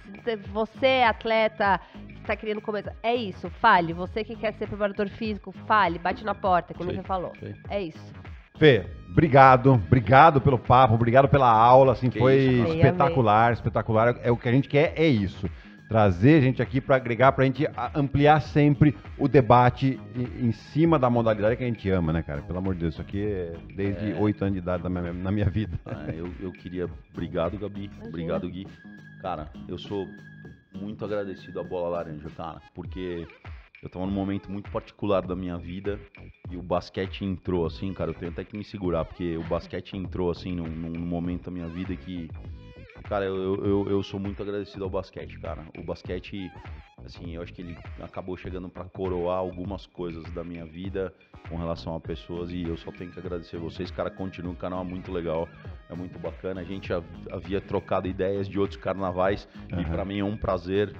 Você, atleta, que tá querendo começar, é isso, fale. Você que quer ser preparador físico, fale. Bate na porta, como você falou. Sei. É isso. Fê, obrigado pelo papo, obrigado pela aula, assim, que foi isso, espetacular. É o que a gente quer, é isso. Trazer gente aqui para agregar, para a gente ampliar sempre o debate em cima da modalidade que a gente ama, né, cara? Pelo amor de Deus, isso aqui é desde 8 anos de idade na minha vida. Eu queria... Obrigado, Gabi. Imagina. Obrigado, Gui. Cara, eu sou muito agradecido à Bola Laranja, cara, porque eu tava num momento muito particular da minha vida e o basquete entrou, assim, cara, eu tenho até que me segurar, porque o basquete entrou, assim, num momento da minha vida que... Cara, eu sou muito agradecido ao basquete, cara. O basquete, assim, eu acho que ele acabou chegando pra coroar algumas coisas da minha vida com relação a pessoas e eu só tenho que agradecer vocês, cara. Continua, o canal é muito legal, é muito bacana. A gente havia trocado ideias de outros carnavais e pra mim é um prazer,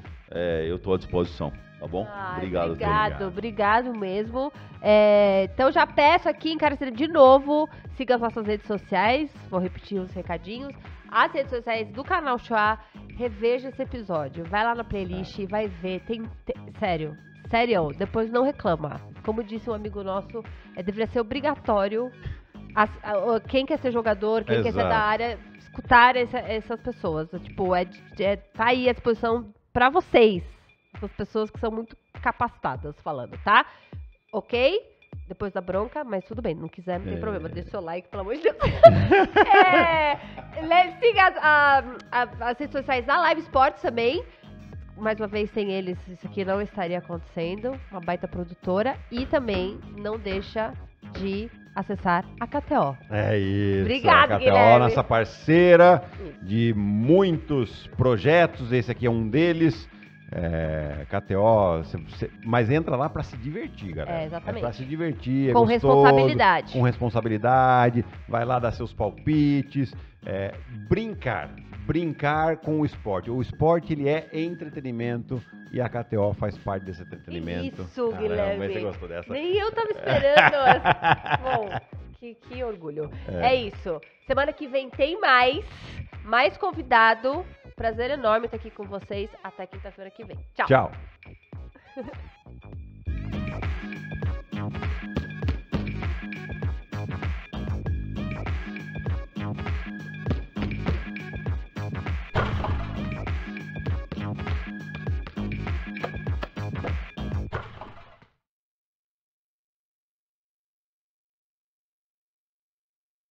eu tô à disposição. Tá bom? Obrigado. Obrigado mesmo. Então já peço aqui, encarecidamente, de novo, siga as nossas redes sociais, vou repetir os recadinhos, as redes sociais do canal Chua, reveja esse episódio, vai lá na playlist e vai ver, sério, depois não reclama. Como disse um amigo nosso, deveria ser obrigatório, quem quer ser jogador, quem quer ser da área, escutar essas pessoas, tipo, tá aí à disposição pra vocês. As pessoas que são muito capacitadas falando, tá? Ok? Depois da bronca, mas tudo bem. Não quiser, não tem problema. Deixa o seu like, pelo amor de Deus. Siga as redes sociais da Live Sports também. Mais uma vez, sem eles, isso aqui não estaria acontecendo. Uma baita produtora. E também não deixa de acessar a KTO. É isso. Obrigado, KTO, Guilherme. Nossa parceira de muitos projetos. Esse aqui é um deles. KTO, mas entra lá pra se divertir, galera. Exatamente. Pra se divertir, com gostoso, responsabilidade. Com responsabilidade, vai lá dar seus palpites, brincar com o esporte. O esporte, ele é entretenimento e a KTO faz parte desse entretenimento. Isso, caramba, Guilherme. Você gostou dessa? Nem eu tava esperando. Bom, que orgulho. É isso. Semana que vem tem mais convidado. Prazer enorme estar aqui com vocês. Até quinta-feira que vem. Tchau.